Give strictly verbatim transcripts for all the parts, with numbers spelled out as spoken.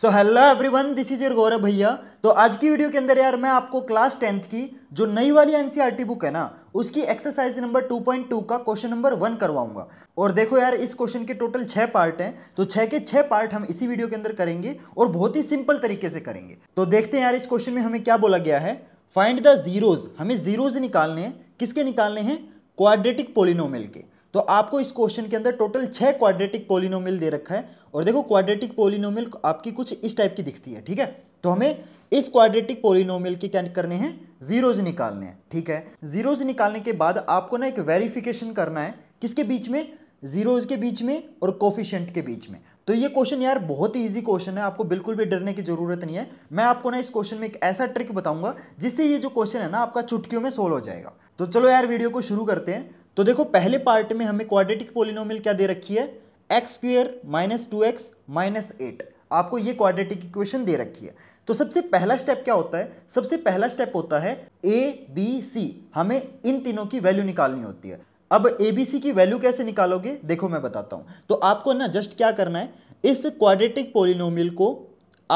So hello everyone, this is your Gaurav भैया। तो आज की वीडियो के अंदर यार मैं आपको क्लास टेंथ की जो नई वाली एनसीईआरटी बुक है ना, उसकी exercise number two point two का क्वेश्चन नंबर वन करवाऊंगा। और देखो यार, इस क्वेश्चन के टोटल छः पार्ट हैं, तो छः के छः पार्ट हम इसी वीडियो के अंदर करेंगे और बहुत ही सिंपल तरीके से करेंगे। तो देखते हैं यार, इस क्वेश्चन में हमें क्या बोला गया है। फाइंड द जीरोज, हमें जीरोज निकालने हैं। किसके निकालने हैं? क्वाड्रेटिक पोलिनोमियल के। तो आपको इस क्वेश्चन के अंदर टोटल छह क्वाड्रेटिक पोलिनोमियल दे रखा है। और देखो, क्वाड्रेटिक पोलिनोमियल आपकी कुछ इस टाइप की दिखती है, ठीक है। तो हमें इस क्वाड्रेटिक पोलिनोमियल के क्या करने हैं? जीरोज निकालने हैं, ठीक है। जीरोज निकालने के बाद आपको ना एक वेरिफिकेशन करना है। किसके बीच में? जीरोज के बीच में और कोफिशिएंट के बीच में। तो ये क्वेश्चन यार बहुत ही ईजी क्वेश्चन है, आपको बिल्कुल भी डरने की जरूरत नहीं है। मैं आपको ना इस क्वेश्चन में एक ऐसा ट्रिक बताऊंगा जिससे ये जो क्वेश्चन है ना आपका चुटकियों में सोल्व हो जाएगा। तो चलो यार वीडियो को शुरू करते हैं। तो देखो, पहले पार्ट में हमें क्वाड्रेटिक पोलिनोमियल क्या दे रखी है? X square minus two x minus eight, आपको ये क्वाड्रेटिक इक्वेशन दे रखी है। तो सबसे पहला स्टेप क्या होता है? सबसे पहला स्टेप होता है ए बी सी, हमें इन तीनों की वैल्यू निकालनी होती है। अब ए बी सी की वैल्यू कैसे निकालोगे, देखो मैं बताता हूँ। तो आपको ना जस्ट क्या करना है, इस क्वाड्रेटिक पोलिनोमियल को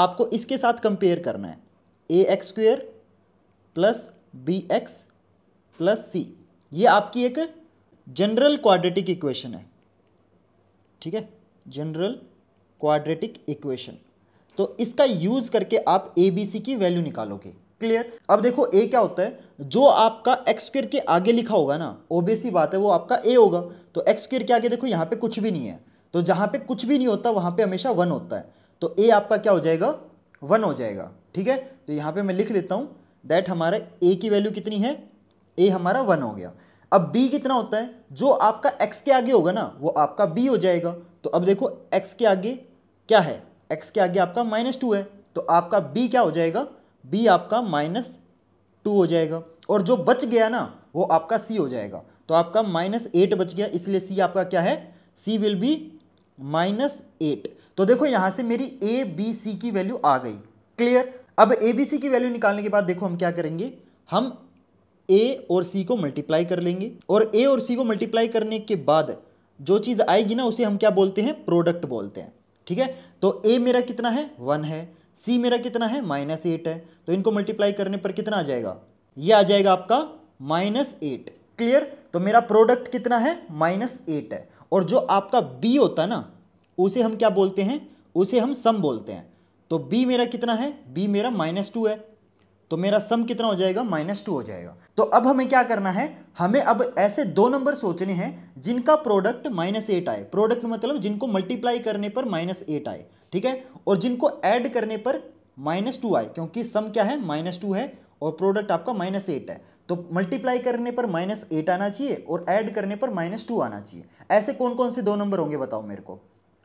आपको इसके साथ कंपेयर करना है। A x square plus b x plus c, ये आपकी एक जनरल क्वाड्रेटिक इक्वेशन है, ठीक है, जनरल क्वाड्रेटिक इक्वेशन। तो इसका यूज करके आप ए बी सी की वैल्यू निकालोगे, क्लियर। अब देखो ए क्या होता है, जो आपका एक्स स्क्वायर के आगे लिखा होगा ना, ओबीसी बात है, वो आपका ए होगा। तो एक्स स्क्वायर के आगे देखो यहाँ पे कुछ भी नहीं है, तो जहाँ पे कुछ भी नहीं होता वहाँ पे हमेशा वन होता है। तो ए आपका क्या हो जाएगा? वन हो जाएगा, ठीक है। तो यहाँ पे मैं लिख लेता हूँ दैट हमारा ए की वैल्यू कितनी है, ए हमारा वन हो गया। अब b कितना होता है, जो आपका x के आगे होगा ना वो आपका b हो जाएगा। तो अब देखो x के आगे क्या है, x के आगे आपका माइनस टू है, तो आपका b क्या हो जाएगा, b आपका माइनस टू हो जाएगा। और जो बच गया ना वो आपका c हो जाएगा। तो आपका माइनस एट बच गया, इसलिए c आपका क्या है, c will be minus eight. तो देखो यहाँ से मेरी a b c की वैल्यू आ गई, क्लियर। अब a b c की वैल्यू निकालने के बाद देखो हम क्या करेंगे, हम ए और सी को मल्टीप्लाई कर लेंगे। और ए और सी को मल्टीप्लाई करने के बाद जो चीज़ आएगी ना उसे हम क्या बोलते हैं? प्रोडक्ट बोलते हैं, ठीक है। तो ए मेरा कितना है, वन है, सी मेरा कितना है, माइनस एट है। तो इनको मल्टीप्लाई करने पर कितना आ जाएगा, ये आ जाएगा आपका माइनस एट, क्लियर। तो मेरा प्रोडक्ट कितना है, माइनस एट है। और जो आपका बी होता है ना उसे हम क्या बोलते हैं, उसे हम सम बोलते हैं। तो बी मेरा कितना है, बी मेरा माइनस टू है, तो मेरा सम कितना हो जाएगा, माइनस टू हो जाएगा। तो अब हमें क्या करना है, हमें अब ऐसे दो नंबर सोचने हैं जिनका प्रोडक्ट माइनस एट आए। प्रोडक्ट मतलब जिनको मल्टीप्लाई करने पर माइनस एट आए, ठीक है, और जिनको ऐड करने पर माइनस टू आए, क्योंकि सम क्या है, माइनस टू है और प्रोडक्ट आपका माइनस एट है। तो मल्टीप्लाई करने पर माइनस एट आना चाहिए और ऐड करने पर माइनस टू आना चाहिए। ऐसे कौन कौन से दो नंबर होंगे बताओ मेरे को।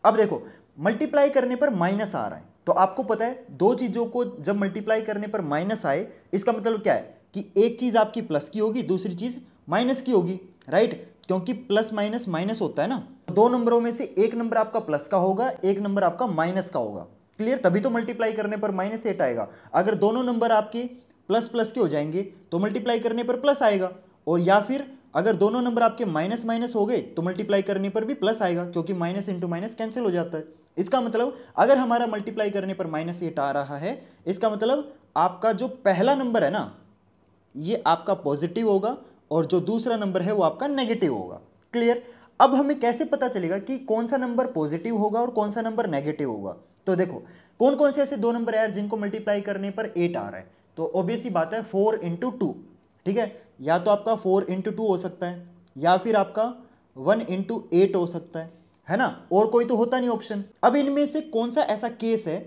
अब देखो, मल्टीप्लाई करने पर माइनस आ रहा है, तो आपको पता है दो चीज़ों को जब मल्टीप्लाई करने पर माइनस आए इसका मतलब क्या है कि एक चीज़ आपकी प्लस की होगी, दूसरी चीज़ माइनस की होगी, राइट। क्योंकि प्लस माइनस माइनस होता है ना, दो नंबरों में से एक नंबर आपका प्लस का होगा, एक नंबर आपका माइनस का होगा, क्लियर। तभी तो मल्टीप्लाई करने पर माइनस एट आएगा। अगर दोनों नंबर आपके प्लस प्लस के हो जाएंगे तो मल्टीप्लाई करने पर प्लस आएगा, और या फिर अगर दोनों नंबर आपके माइनस माइनस हो गए तो मल्टीप्लाई करने पर भी प्लस आएगा, क्योंकि माइनस इंटू माइनस कैंसिल हो जाता है। इसका मतलब अगर हमारा मल्टीप्लाई करने पर माइनस एट आ रहा है, इसका मतलब आपका जो पहला नंबर है ना ये आपका पॉजिटिव होगा और जो दूसरा नंबर है वो आपका नेगेटिव होगा, क्लियर। अब हमें कैसे पता चलेगा कि कौन सा नंबर पॉजिटिव होगा और कौन सा नंबर नेगेटिव होगा। तो देखो, कौन कौन से ऐसे दो नंबर है यार जिनको मल्टीप्लाई करने पर एट आ रहा है। तो ऑब्वियस ही बात है फोर इंटू टू, ठीक है, या तो आपका फोर इंटू टू हो सकता है, या फिर आपका वन इंटू एट हो सकता है है ना, और कोई तो होता नहीं ऑप्शन। अब इनमें से कौन सा ऐसा केस है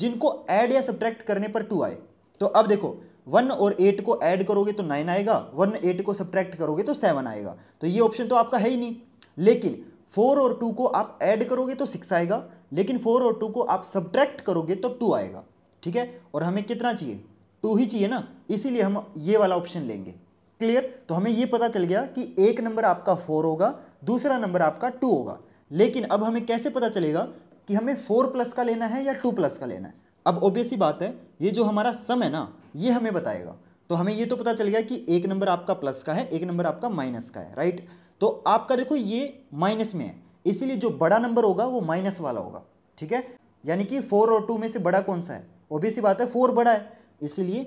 जिनको ऐड या सब्ट्रैक्ट करने पर टू आए। तो अब देखो, वन और एट को ऐड करोगे तो नाइन आएगा, वन एट को सब्ट्रैक्ट करोगे तो सेवन आएगा, तो ये ऑप्शन तो आपका है ही नहीं। लेकिन फोर और टू को आप ऐड करोगे तो सिक्स आएगा, लेकिन फोर और टू को आप सब्ट्रैक्ट करोगे तो टू आएगा, ठीक है। और हमें कितना चाहिए, टू ही चाहिए ना, इसीलिए हम ये वाला ऑप्शन लेंगे, क्लियर। तो हमें ये पता चल गया कि एक नंबर आपका फोर होगा, दूसरा नंबर आपका टू होगा। लेकिन अब हमें कैसे पता चलेगा कि हमें फोर प्लस का लेना है या टू प्लस का लेना है। अब ऑब्वियस ही बात है ये जो हमारा सम है ना ये हमें बताएगा। तो हमें ये तो पता चल गया कि एक नंबर आपका प्लस का है, एक नंबर आपका माइनस का है, राइट। तो आपका देखो ये माइनस में है, इसीलिए जो बड़ा नंबर होगा वो माइनस वाला होगा, ठीक है। यानी कि फोर और टू में से बड़ा कौन सा है, ऑब्वियस सी बात है फोर बड़ा है, इसीलिए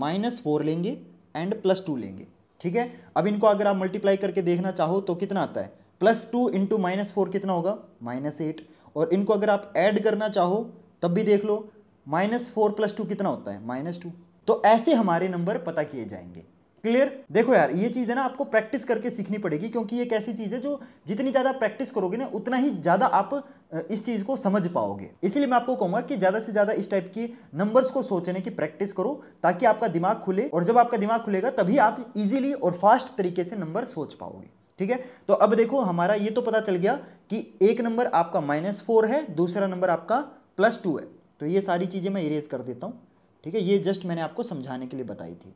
माइनस फोर लेंगे एंड प्लस टू लेंगे। ठीक है, अब इनको अगर आप मल्टीप्लाई करके देखना चाहो तो कितना आता है, plus two into minus four कितना होगा माइनस एट, और इनको अगर आप ऐड करना चाहो तब भी देख लो माइनस फोर प्लस टू कितना होता है माइनस टू। तो ऐसे हमारे नंबर पता किए जाएंगे। क्लियर? देखो यार ये चीज़ है ना आपको प्रैक्टिस करके सीखनी पड़ेगी, क्योंकि ये एक ऐसी चीज़ है जो जितनी ज़्यादा प्रैक्टिस करोगे ना उतना ही ज़्यादा आप इस चीज़ को समझ पाओगे। इसलिए मैं आपको कहूँगा कि ज़्यादा से ज़्यादा इस टाइप की नंबर्स को सोचने की प्रैक्टिस करो ताकि आपका दिमाग खुले, और जब आपका दिमाग खुलेगा तभी आप ईजिली और फास्ट तरीके से नंबर सोच पाओगे। ठीक है, तो अब देखो हमारा ये तो पता चल गया कि एक नंबर आपका माइनस फोर है, दूसरा नंबर आपका प्लस टू है। तो ये सारी चीज़ें मैं इरेज कर देता हूँ। ठीक है, ये जस्ट मैंने आपको समझाने के लिए बताई थी,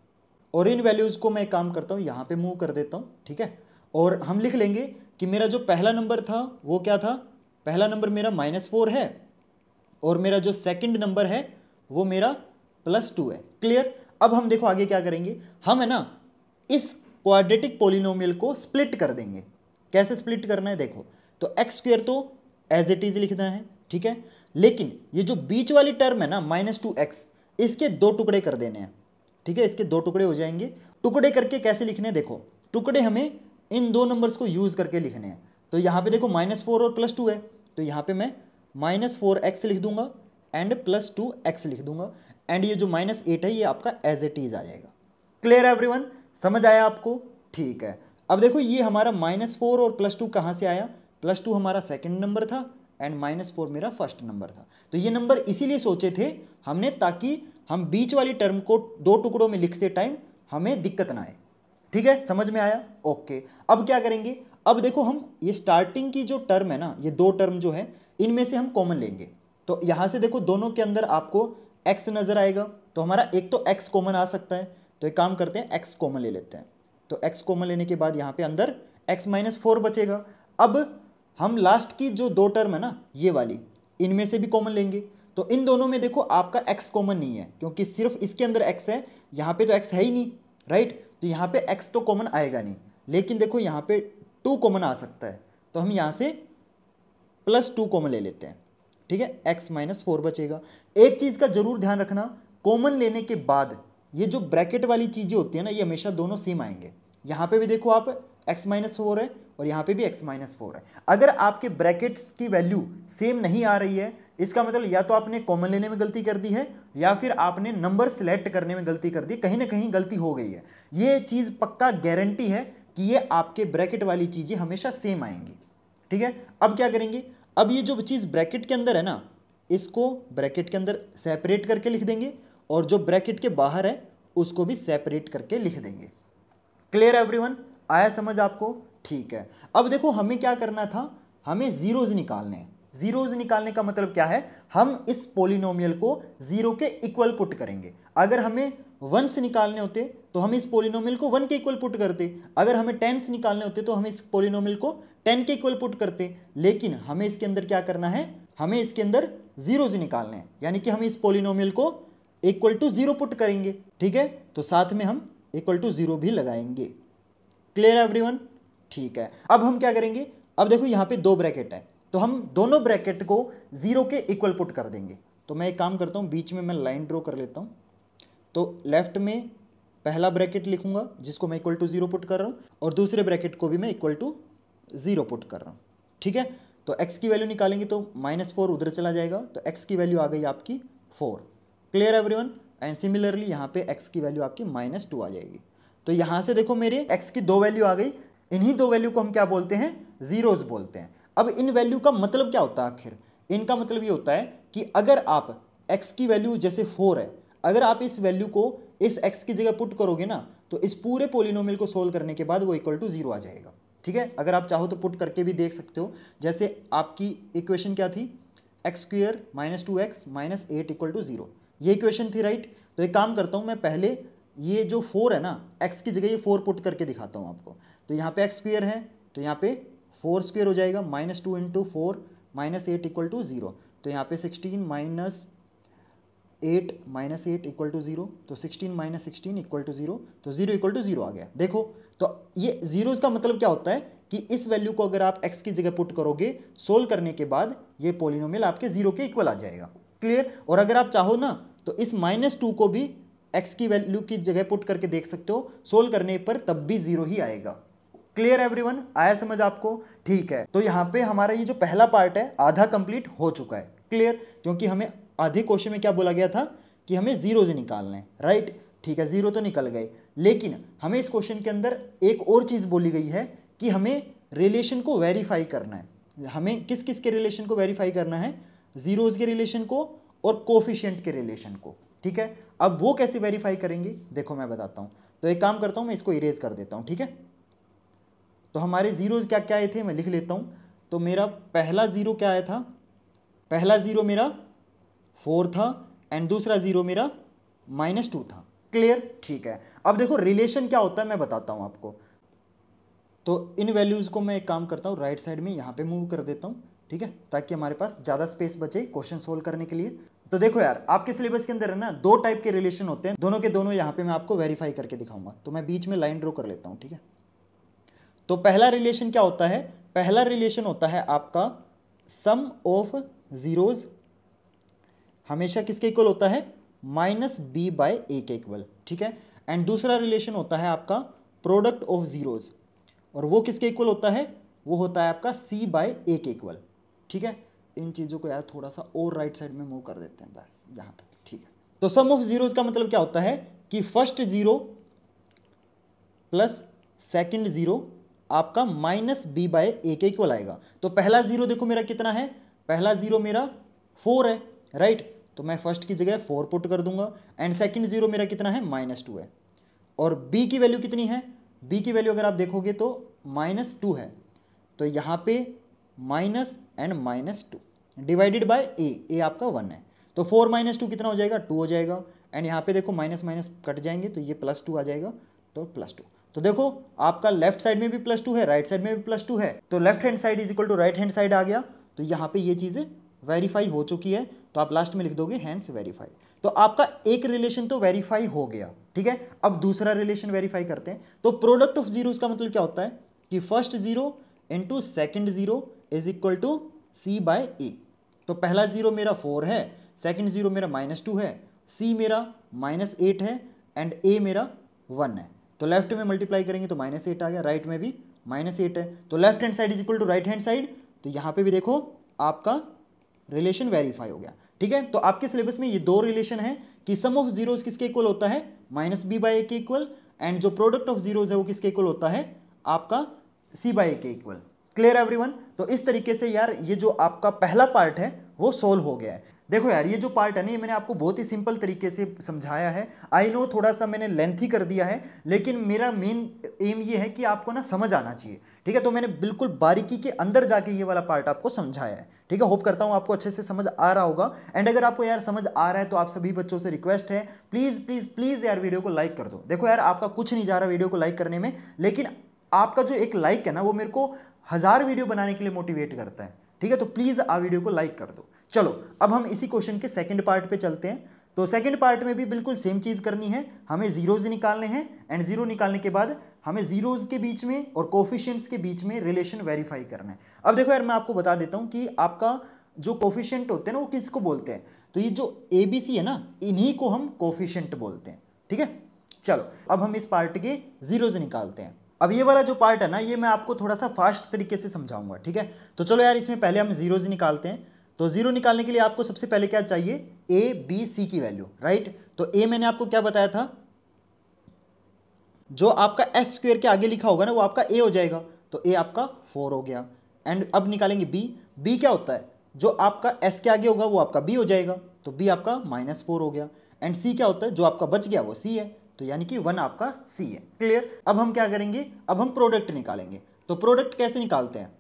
और इन वैल्यूज़ को मैं एक काम करता हूँ यहाँ पे मूव कर देता हूँ। ठीक है, और हम लिख लेंगे कि मेरा जो पहला नंबर था वो क्या था, पहला नंबर मेरा माइनस फोर है और मेरा जो सेकंड नंबर है वो मेरा प्लस टू है। क्लियर? अब हम देखो आगे क्या करेंगे, हम है ना इस क्वाड्रेटिक पॉलिनोमियल को स्प्लिट कर देंगे। कैसे स्प्लिट करना है देखो, तो एक्स स्क्वायर तो एज इट इज़ लिखना है। ठीक है, लेकिन ये जो बीच वाली टर्म है ना माइनस टू एक्स, इसके दो टुकड़े कर देने हैं। ठीक है, इसके दो टुकड़े हो जाएंगे। टुकड़े करके कैसे लिखने हैं देखो, टुकड़े हमें इन दो नंबर्स को यूज़ करके लिखने हैं। तो यहाँ पे देखो माइनस फोर और प्लस टू है, तो यहाँ पे मैं माइनस फोर एक्स लिख दूंगा एंड प्लस टू एक्स लिख दूंगा, एंड ये जो माइनस एट है ये आपका एज इट इज़ आ जाएगा। क्लियर है एवरीवन? समझ आया आपको? ठीक है, अब देखो ये हमारा माइनस फोर और प्लस टू कहाँ से आया, प्लस टू हमारा सेकेंड नंबर था एंड माइनस फोर मेरा फर्स्ट नंबर था। तो ये नंबर इसीलिए सोचे थे हमने ताकि हम बीच वाली टर्म को दो टुकड़ों में लिखते टाइम हमें दिक्कत ना आए। ठीक है, समझ में आया? ओके, अब क्या करेंगे, अब देखो हम ये स्टार्टिंग की जो टर्म है ना, ये दो टर्म जो है इनमें से हम कॉमन लेंगे। तो यहाँ से देखो दोनों के अंदर आपको x नज़र आएगा, तो हमारा एक तो x कॉमन आ सकता है, तो एक काम करते हैं x कॉमन ले लेते हैं। तो x कॉमन लेने के बाद यहाँ पे अंदर x माइनस फोर बचेगा। अब हम लास्ट की जो दो टर्म है ना ये वाली, इनमें से भी कॉमन लेंगे। तो इन दोनों में देखो आपका x कॉमन नहीं है, क्योंकि सिर्फ इसके अंदर x है, यहाँ पे तो x है ही नहीं, राइट? तो यहाँ पे x तो कॉमन आएगा नहीं, लेकिन देखो यहाँ पे टू कॉमन आ सकता है, तो हम यहाँ से प्लस टू कॉमन ले लेते हैं। ठीक है, x माइनस फोर बचेगा। एक चीज़ का ज़रूर ध्यान रखना, कॉमन लेने के बाद ये जो ब्रैकेट वाली चीज़ें होती है ना ये हमेशा दोनों सेम आएंगे। यहाँ पर भी देखो आप x माइनस फोर है और यहाँ पे भी x माइनस फोर है। अगर आपके ब्रैकेट्स की वैल्यू सेम नहीं आ रही है, इसका मतलब या तो आपने कॉमन लेने में गलती कर दी है या फिर आपने नंबर सेलेक्ट करने में गलती कर दी, कहीं ना कहीं गलती हो गई है। ये चीज़ पक्का गारंटी है कि ये आपके ब्रैकेट वाली चीज़ें हमेशा सेम आएंगी। ठीक है, अब क्या करेंगे, अब ये जो चीज़ ब्रैकेट के अंदर है ना इसको ब्रैकेट के अंदर सेपरेट करके लिख देंगे, और जो ब्रैकेट के बाहर है उसको भी सेपरेट करके लिख देंगे। Clear everyone? आया समझ आपको? ठीक है, अब देखो हमें क्या करना था, हमें जीरोज निकालने हैं। जीरोज निकालने का मतलब क्या है, हम इस पॉलिनोमियल को जीरो के इक्वल पुट करेंगे। अगर हमें वंस निकालने होते तो हम इस पॉलिनोमियल को वन के इक्वल पुट करते, अगर हमें टेंस निकालने होते तो हम इस पॉलिनोमियल को टेन के इक्वल पुट करते, लेकिन हमें इसके अंदर क्या करना है, हमें इसके अंदर जीरोज निकालने हैं, यानी कि हम इस पॉलिनोमियल को इक्वल टू जीरो पुट करेंगे। ठीक है, तो साथ में हम इक्वल टू जीरो भी लगाएंगे। Clear everyone? ठीक है, अब हम क्या करेंगे, अब देखो यहाँ पे दो ब्रैकेट है, तो हम दोनों ब्रैकेट को जीरो के इक्वल पुट कर देंगे। तो मैं एक काम करता हूँ, बीच में मैं लाइन ड्रॉ कर लेता हूँ। तो लेफ्ट में पहला ब्रैकेट लिखूंगा जिसको मैं इक्वल टू जीरो पुट कर रहा हूँ, और दूसरे ब्रैकेट को भी मैं इक्वल टू जीरो पुट कर रहा हूँ। ठीक है, तो एक्स की वैल्यू निकालेंगे तो माइनस फोर उधर चला जाएगा, तो एक्स की वैल्यू आ गई आपकी four. Clear everyone? And similarly यहाँ पे एक्स की वैल्यू आपकी माइनस टू आ जाएगी। तो यहाँ से देखो मेरे एक्स की दो वैल्यू आ गई, इन्हीं दो वैल्यू को हम क्या बोलते हैं, जीरोस बोलते हैं। अब इन वैल्यू का मतलब क्या होता है, आखिर इनका मतलब ये होता है कि अगर आप x की वैल्यू जैसे फोर है, अगर आप इस वैल्यू को इस x की जगह पुट करोगे ना तो इस पूरे पॉलिनोमियल को सोल्व करने के बाद वो इक्वल टू जीरो आ जाएगा। ठीक है, अगर आप चाहो तो पुट करके भी देख सकते हो। जैसे आपकी इक्वेशन क्या थी, x square minus two x minus eight equal to zero, ये इक्वेशन थी, राइट? तो एक काम करता हूँ मैं पहले ये जो फोर है ना x की जगह ये फोर पुट करके दिखाता हूँ आपको। तो यहाँ पे एक्स स्क्वेयर है तो यहाँ पे फोर स्क्वेयर हो जाएगा, minus two into four minus eight equal to zero. तो यहाँ पे sixteen minus eight minus eight equal to zero, तो sixteen minus sixteen equal to zero, तो ज़ीरो इक्वल टू ज़ीरो आ गया। देखो तो ये जीरोज़ का मतलब क्या होता है कि इस वैल्यू को अगर आप x की जगह पुट करोगे, सोल्व करने के बाद ये पॉलिनोमियल आपके जीरो के इक्वल आ जाएगा। क्लियर। और अगर आप चाहो ना तो इस माइनस टू को भी x की वैल्यू की जगह पुट करके देख सकते हो, सोल्व करने पर तब भी जीरो ही आएगा। क्लियर एवरीवन, आया समझ आपको? ठीक है, तो यहाँ पे हमारा ये जो पहला पार्ट है आधा कंप्लीट हो चुका है। क्लियर, क्योंकि हमें आधे क्वेश्चन में क्या बोला गया था कि हमें जीरो से निकालना है, राइट? ठीक है, जीरो तो निकल गए, लेकिन हमें इस क्वेश्चन के अंदर एक और चीज़ बोली गई है कि हमें रिलेशन को वेरीफाई करना है। हमें किस किस के रिलेशन को वेरीफाई करना है? जीरोज़ के रिलेशन को और कोफिशिएंट के रिलेशन को। ठीक है, अब वो कैसे वेरीफाई करेंगे देखो मैं बताता हूँ। तो एक काम करता हूँ, मैं इसको इरेज कर देता हूँ। ठीक है, तो हमारे जीरोज़ क्या क्या आए थे मैं लिख लेता हूँ। तो मेरा पहला ज़ीरो क्या आया था? पहला ज़ीरो मेरा फोर था एंड दूसरा ज़ीरो मेरा माइनस टू था। क्लियर, ठीक है। अब देखो रिलेशन क्या होता है मैं बताता हूँ आपको। तो इन वैल्यूज़ को मैं एक काम करता हूँ राइट साइड में यहाँ पे मूव कर देता हूँ, ठीक है, ताकि हमारे पास ज़्यादा स्पेस बचे क्वेश्चन सोल्व करने के लिए। तो देखो यार, आपके सिलेबस के अंदर है ना दो टाइप के रिलेशन होते हैं, दोनों के दोनों यहाँ पे मैं आपको वेरीफाई करके दिखाऊंगा। तो मैं बीच में लाइन ड्रॉ कर लेता हूँ। ठीक है, तो पहला रिलेशन क्या होता है? पहला रिलेशन होता है आपका सम ऑफ जीरोज़ हमेशा किसके इक्वल होता है? माइनस बी बाय ए के इक्वल। ठीक है, एंड दूसरा रिलेशन होता है आपका प्रोडक्ट ऑफ जीरोज़, और वो किसके इक्वल होता है? वो होता है आपका सी बाय ए के इक्वल। ठीक है, इन चीज़ों को यार थोड़ा सा और राइट साइड में मूव कर देते हैं, बस यहाँ तक। ठीक है, तो सम ऑफ जीरोज़ का मतलब क्या होता है कि first zero plus second zero आपका माइनस बी बाय ए के इक्वल आएगा। तो पहला जीरो देखो मेरा कितना है? पहला जीरो मेरा फोर है, राइट right? तो मैं फर्स्ट की जगह फोर पुट कर दूंगा, एंड सेकंड जीरो मेरा कितना है? माइनस टू है। और b की वैल्यू कितनी है? b की वैल्यू अगर आप देखोगे तो माइनस टू है। तो यहाँ पे minus and minus two divided by a, a आपका वन है। तो फोर माइनस टू कितना हो जाएगा? टू हो जाएगा। एंड यहाँ पे देखो माइनस माइनस कट जाएंगे तो ये प्लस टू आ जाएगा, तो प्लस टू। तो देखो आपका लेफ्ट साइड में भी प्लस टू है, राइट साइड में भी प्लस टू है। तो left hand side is equal to right hand side आ गया। तो यहाँ पे ये चीज़ें वेरीफाई हो चुकी है, तो आप लास्ट में लिख दोगे हैंस वेरीफाइड। तो आपका एक रिलेशन तो वेरीफाई हो गया। ठीक है, अब दूसरा रिलेशन वेरीफाई करते हैं। तो प्रोडक्ट ऑफ जीरोज़ का मतलब क्या होता है कि first zero into second zero is equal to c by ए। तो पहला जीरो मेरा फोर है, सेकेंड जीरो मेरा माइनस टू है, सी मेरा माइनस एट है एंड ए मेरा वन है। तो लेफ्ट में मल्टीप्लाई करेंगे तो माइनस एट आ गया, राइट में भी माइनस एट है। तो left hand side is equal to right hand side. तो यहाँ पे भी देखो आपका रिलेशन वेरीफाई हो गया। ठीक है, तो आपके सिलेबस में ये दो रिलेशन है कि सम ऑफ जीरोज किसके इक्वल होता है? माइनस बी बाई ए के इक्वल, एंड जो प्रोडक्ट ऑफ जीरोज है वो किसके इक्वल होता है? आपका सी बाई ए के इक्वल। क्लियर एवरीवन, तो इस तरीके से यार ये जो आपका पहला पार्ट है वो सोल्व हो गया है। देखो यार ये जो पार्ट है ना, ये मैंने आपको बहुत ही सिंपल तरीके से समझाया है। आई नो थोड़ा सा मैंने लेंथी कर दिया है, लेकिन मेरा मेन एम ये है कि आपको ना समझ आना चाहिए। ठीक है, तो मैंने बिल्कुल बारीकी के अंदर जाके ये वाला पार्ट आपको समझाया है। ठीक है, होप करता हूँ आपको अच्छे से समझ आ रहा होगा। एंड अगर आपको यार समझ आ रहा है तो आप सभी बच्चों से रिक्वेस्ट है, प्लीज़ प्लीज़ प्लीज़ यार वीडियो को लाइक कर दो। देखो यार आपका कुछ नहीं जा रहा वीडियो को लाइक करने में, लेकिन आपका जो एक लाइक है ना वो मेरे को हज़ार वीडियो बनाने के लिए मोटिवेट करता है। ठीक है, तो प्लीज़ आप वीडियो को लाइक कर दो। चलो अब हम इसी क्वेश्चन के सेकंड पार्ट पे चलते हैं। तो सेकंड पार्ट में भी बिल्कुल सेम चीज़ करनी है, हमें जीरोज़ निकालने हैं, एंड जीरो निकालने के बाद हमें जीरोज़ के बीच में और कोफिशिएंट्स के बीच में रिलेशन वेरीफाई करना है। अब देखो यार मैं आपको बता देता हूँ कि आपका जो कोफिशिएंट होते हैं ना वो किसको बोलते हैं। तो ये जो ए बी सी है ना, इन्हीं को हम कोफिशिएंट बोलते हैं। ठीक है, चलो अब हम इस पार्ट के जीरोज़ निकालते हैं। अब ये वाला जो पार्ट है ना, ये मैं आपको थोड़ा सा फास्ट तरीके से समझाऊंगा। ठीक है, तो चलो यार इसमें पहले हम जीरोज़ निकालते हैं। तो जीरो निकालने के लिए आपको सबसे पहले क्या चाहिए? ए बी सी की वैल्यू, राइट। तो ए मैंने आपको क्या बताया था? जो आपका एस स्क्वेयर के आगे लिखा होगा ना वो आपका ए हो जाएगा। तो ए आपका फोर हो गया, एंड अब निकालेंगे बी। बी क्या होता है? जो आपका एस के आगे होगा वो आपका बी हो जाएगा। तो बी आपका माइनस फोर हो गया, एंड सी क्या होता है? जो आपका बच गया वो सी है। तो यानी कि वन आपका सी है। क्लियर, अब हम क्या करेंगे? अब हम प्रोडक्ट निकालेंगे। तो प्रोडक्ट कैसे निकालते हैं?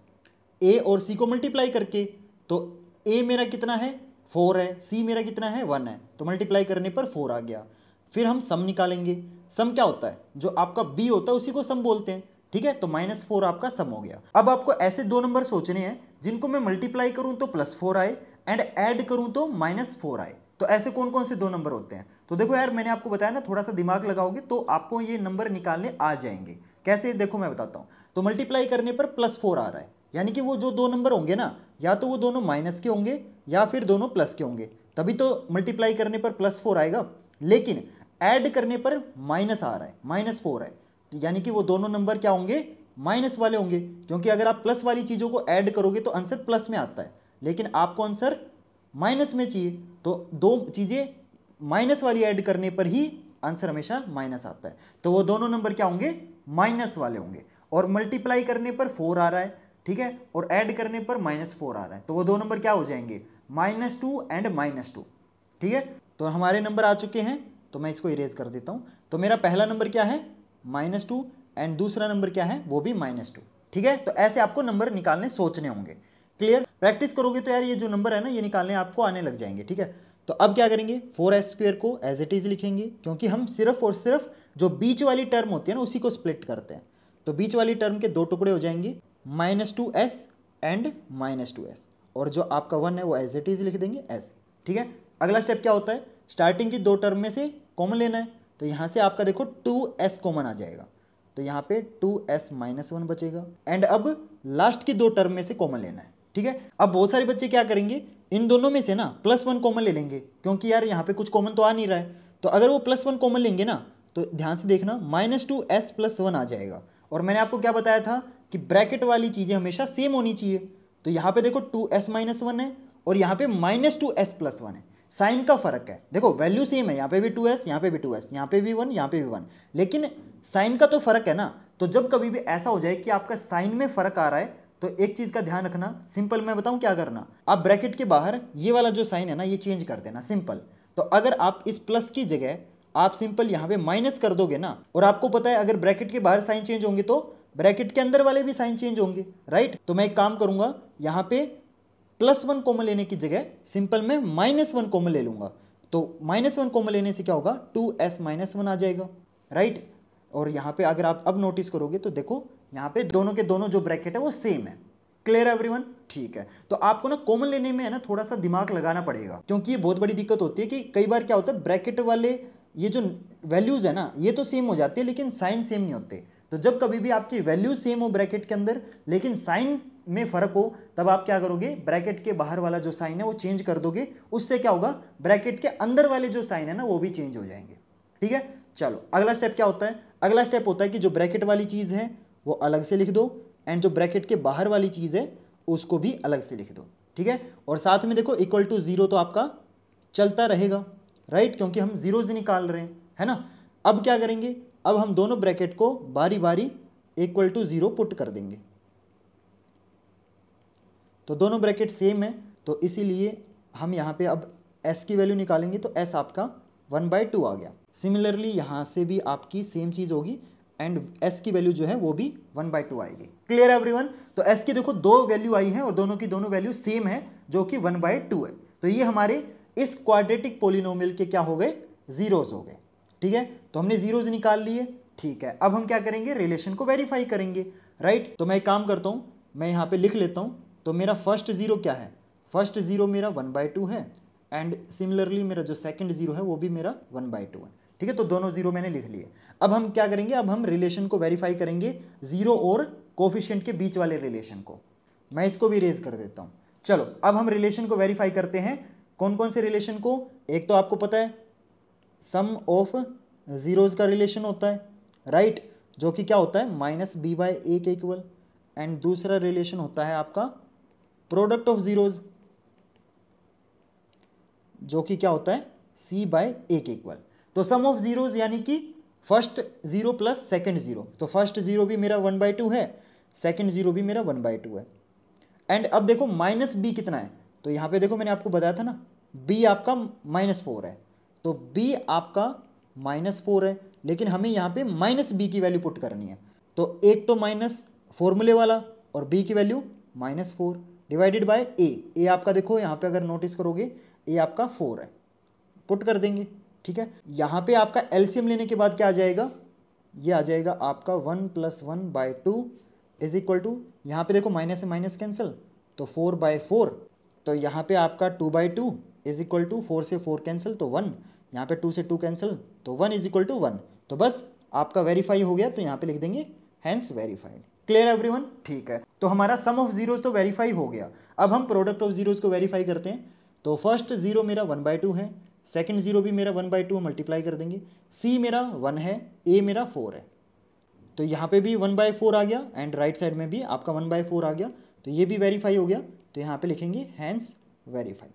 ए और सी को मल्टीप्लाई करके। तो ए मेरा कितना है? फोर है, सी मेरा कितना है? वन है। तो मल्टीप्लाई करने पर फोर आ गया। फिर हम सम निकालेंगे। सम क्या होता है? जो आपका बी होता है उसी को सम बोलते हैं। ठीक है, तो माइनस फोर आपका सम हो गया। अब आपको ऐसे दो नंबर सोचने हैं जिनको मैं मल्टीप्लाई करूँ तो प्लस फोर आए, एंड ऐड करूँ तो माइनस फोर आए। तो ऐसे कौन कौन से दो नंबर होते हैं? तो देखो यार मैंने आपको बताया ना, थोड़ा सा दिमाग लगाओगे तो आपको ये नंबर निकालने आ जाएंगे। कैसे, देखो मैं बताता हूँ। तो मल्टीप्लाई करने पर प्लस फोर आ रहा है, यानी कि वो जो दो नंबर होंगे ना, या तो वो दोनों माइनस के होंगे या फिर दोनों प्लस के होंगे, तभी तो मल्टीप्लाई करने पर प्लस फोर आएगा। लेकिन ऐड करने पर माइनस आ रहा है, माइनस फोर है, यानी कि वो दोनों नंबर क्या होंगे, माइनस वाले होंगे, क्योंकि अगर आप प्लस वाली चीज़ों को ऐड करोगे तो आंसर प्लस में आता है, लेकिन आपको आंसर माइनस में चाहिए। तो दो चीज़ें माइनस वाली ऐड करने पर ही आंसर हमेशा माइनस आता है, तो वो दोनों नंबर क्या होंगे, माइनस वाले होंगे। और मल्टीप्लाई करने पर फोर आ रहा है, ठीक है, और ऐड करने पर माइनस फोर आ रहा है, तो वो दो नंबर क्या हो जाएंगे, minus two and minus two. ठीक है, तो हमारे नंबर आ चुके हैं, तो मैं इसको इरेज कर देता हूँ। तो मेरा पहला नंबर क्या है, माइनस टू, एंड दूसरा नंबर क्या है, वो भी माइनस टू। ठीक है, तो ऐसे आपको नंबर निकालने सोचने होंगे। क्लियर, प्रैक्टिस करोगे तो यार ये जो नंबर है ना, ये निकालने आपको आने लग जाएंगे। ठीक है, तो अब क्या करेंगे, फोर एस स्क्वेयर को एज इट इज़ लिखेंगे, क्योंकि हम सिर्फ और सिर्फ जो बीच वाली टर्म होती है ना, उसी को स्प्लिट करते हैं। तो बीच वाली टर्म के दो टुकड़े हो जाएंगे, minus two s and minus two s, और जो आपका वन है वो एज इट इज़ लिख देंगे एस। ठीक है, अगला स्टेप क्या होता है, स्टार्टिंग की दो टर्म में से कॉमन लेना है, तो यहाँ से आपका देखो टू एस कॉमन आ जाएगा, तो यहाँ पे टू एस माइनस वन बचेगा, एंड अब लास्ट की दो टर्म में से कॉमन लेना है। ठीक है, अब बहुत सारे बच्चे क्या करेंगे, इन दोनों में से ना प्लस वन कॉमन ले लेंगे, क्योंकि यार यहाँ पे कुछ कॉमन तो आ नहीं रहा है। तो अगर वो प्लस वन कॉमन लेंगे ना, तो ध्यान से देखना, minus two s plus one आ जाएगा। और मैंने आपको क्या बताया था कि ब्रैकेट वाली चीज़ें हमेशा सेम होनी चाहिए, तो यहाँ पे देखो टू एस माइनस वन है और यहाँ पे minus two s plus one है, साइन का फर्क है। देखो वैल्यू सेम है, यहाँ पे भी टू एस, यहाँ पे भी टू एस, यहाँ पे भी वन, यहाँ पे भी वन, लेकिन साइन का तो फर्क है ना। तो जब कभी भी ऐसा हो जाए कि आपका साइन में फर्क आ रहा है, तो एक चीज़ का ध्यान रखना, सिंपल मैं बताऊं क्या करना, आप ब्रैकेट के बाहर ये वाला जो साइन है ना, ये चेंज कर देना, सिंपल। तो अगर आप इस प्लस की जगह आप सिंपल यहाँ पे माइनस कर दोगे ना, और आपको पता है अगर ब्रैकेट के बाहर साइन चेंज होंगे तो ब्रैकेट के अंदर वाले भी साइन चेंज होंगे, राइट। तो मैं एक काम करूँगा, यहाँ पे प्लस वन कॉमन लेने की जगह सिंपल मैं माइनस वन कॉमन ले लूँगा, तो माइनस वन कॉमन लेने से क्या होगा, टू एस माइनस वन आ जाएगा, राइट। और यहाँ पे अगर आप अब नोटिस करोगे तो देखो यहाँ पे दोनों के दोनों जो ब्रैकेट है वो सेम है। क्लियर है एवरीवन, ठीक है। तो आपको ना कॉमन लेने में है ना थोड़ा सा दिमाग लगाना पड़ेगा, क्योंकि ये बहुत बड़ी दिक्कत होती है कि कई बार क्या होता है, ब्रैकेट वाले ये जो वैल्यूज़ है ना, ये तो सेम हो जाती है लेकिन साइन सेम नहीं होते। तो जब कभी भी आपकी वैल्यू सेम हो ब्रैकेट के अंदर लेकिन साइन में फ़र्क हो, तब आप क्या करोगे, ब्रैकेट के बाहर वाला जो साइन है वो चेंज कर दोगे, उससे क्या होगा, ब्रैकेट के अंदर वाले जो साइन है ना वो भी चेंज हो जाएंगे। ठीक है, चलो अगला स्टेप क्या होता है, अगला स्टेप होता है कि जो ब्रैकेट वाली चीज़ है वो अलग से लिख दो, एंड जो ब्रैकेट के बाहर वाली चीज़ है उसको भी अलग से लिख दो। ठीक है, और साथ में देखो इक्वल टू ज़ीरो तो आपका चलता रहेगा, राइट, क्योंकि हम जीरोज निकाल रहे हैं, है ना। अब क्या करेंगे, अब हम दोनों ब्रैकेट को बारी बारी इक्वल टू ज़ीरो पुट कर देंगे। तो दोनों ब्रैकेट सेम है, तो इसीलिए हम यहाँ पे अब एस की वैल्यू निकालेंगे, तो एस आपका वन बाई टू आ गया। सिमिलरली यहाँ से भी आपकी सेम चीज़ होगी, एंड एस की वैल्यू जो है वो भी वन बाई टू आएगी। क्लियर है एवरीवन, तो एस की देखो दो वैल्यू आई है और दोनों की दोनों वैल्यू सेम है जो कि वन बाई टू है। तो ये हमारे इस क्वाड्रेटिक पोलिनोमियल के क्या हो गए, जीरोज हो गए। ठीक है, तो हमने जीरोज निकाल लिए। ठीक है, अब हम क्या करेंगे, रिलेशन को वेरीफाई करेंगे, राइट। तो मैं एक काम करता हूँ, मैं यहाँ पर लिख लेता हूँ। तो मेरा फर्स्ट ज़ीरो क्या है, फर्स्ट ज़ीरो मेरा वन बाई टू है, एंड सिमिलरली मेरा जो सेकंड जीरो है वो भी मेरा वन बाई टू है। ठीक है, तो दोनों जीरो मैंने लिख लिए। अब हम क्या करेंगे, अब हम रिलेशन को वेरीफाई करेंगे, जीरो और कोफिशिएंट के बीच वाले रिलेशन को। मैं इसको भी रेज कर देता हूँ। चलो अब हम रिलेशन को वेरीफाई करते हैं, कौन कौन से रिलेशन को। एक तो आपको पता है सम ऑफ जीरोज का रिलेशन होता है, राइट, जो कि क्या होता है माइनस बी बाई ए के इक्वल, एंड दूसरा रिलेशन होता है आपका प्रोडक्ट ऑफ जीरोज, जो कि क्या होता है c बाय a के इक्वल। तो सम ऑफ जीरोज यानी कि first zero plus second zero, तो फर्स्ट जीरो भी मेरा वन बाई टू है, सेकंड जीरो भी मेरा वन बाई टू है। एंड अब देखो माइनस b कितना है, तो यहाँ पे देखो मैंने आपको बताया था ना b आपका माइनस फोर है, तो b आपका माइनस फोर है, लेकिन हमें यहाँ पे माइनस b की वैल्यू पुट करनी है। तो एक तो माइनस फॉर्मूले वाला और b की value minus four divided by a, a आपका देखो यहाँ पे अगर नोटिस करोगे ये आपका फोर है, पुट कर देंगे। ठीक है, यहाँ पे आपका एलसीएम लेने के बाद क्या आ जाएगा, ये आ जाएगा आपका one plus one by two is equal to, यहाँ पे देखो माइनस से माइनस कैंसिल, तो फोर बाई फोर, तो यहाँ पे आपका two by two is equal to, four से फोर कैंसिल तो वन, यहाँ पे टू से टू कैंसिल तो one is equal to one. तो बस आपका वेरीफाई हो गया, तो यहाँ पे लिख देंगे हैंस वेरीफाइड। Clear everyone? ठीक है, तो हमारा सम ऑफ जीरोस तो वेरीफाई हो गया। अब हम प्रोडक्ट ऑफ जीरोस को वेरीफाई करते हैं। तो फर्स्ट जीरो मेरा वन बाई टू है, सेकेंड जीरो भी मेरा वन बाई टू, मल्टीप्लाई कर देंगे। सी मेरा वन है, ए मेरा फोर है, तो यहाँ पे भी वन बाई फोर आ गया एंड राइट साइड में भी आपका वन बाई फोर आ गया, तो ये भी वेरीफाई हो गया। तो यहाँ पे लिखेंगे हैंस वेरीफाइड।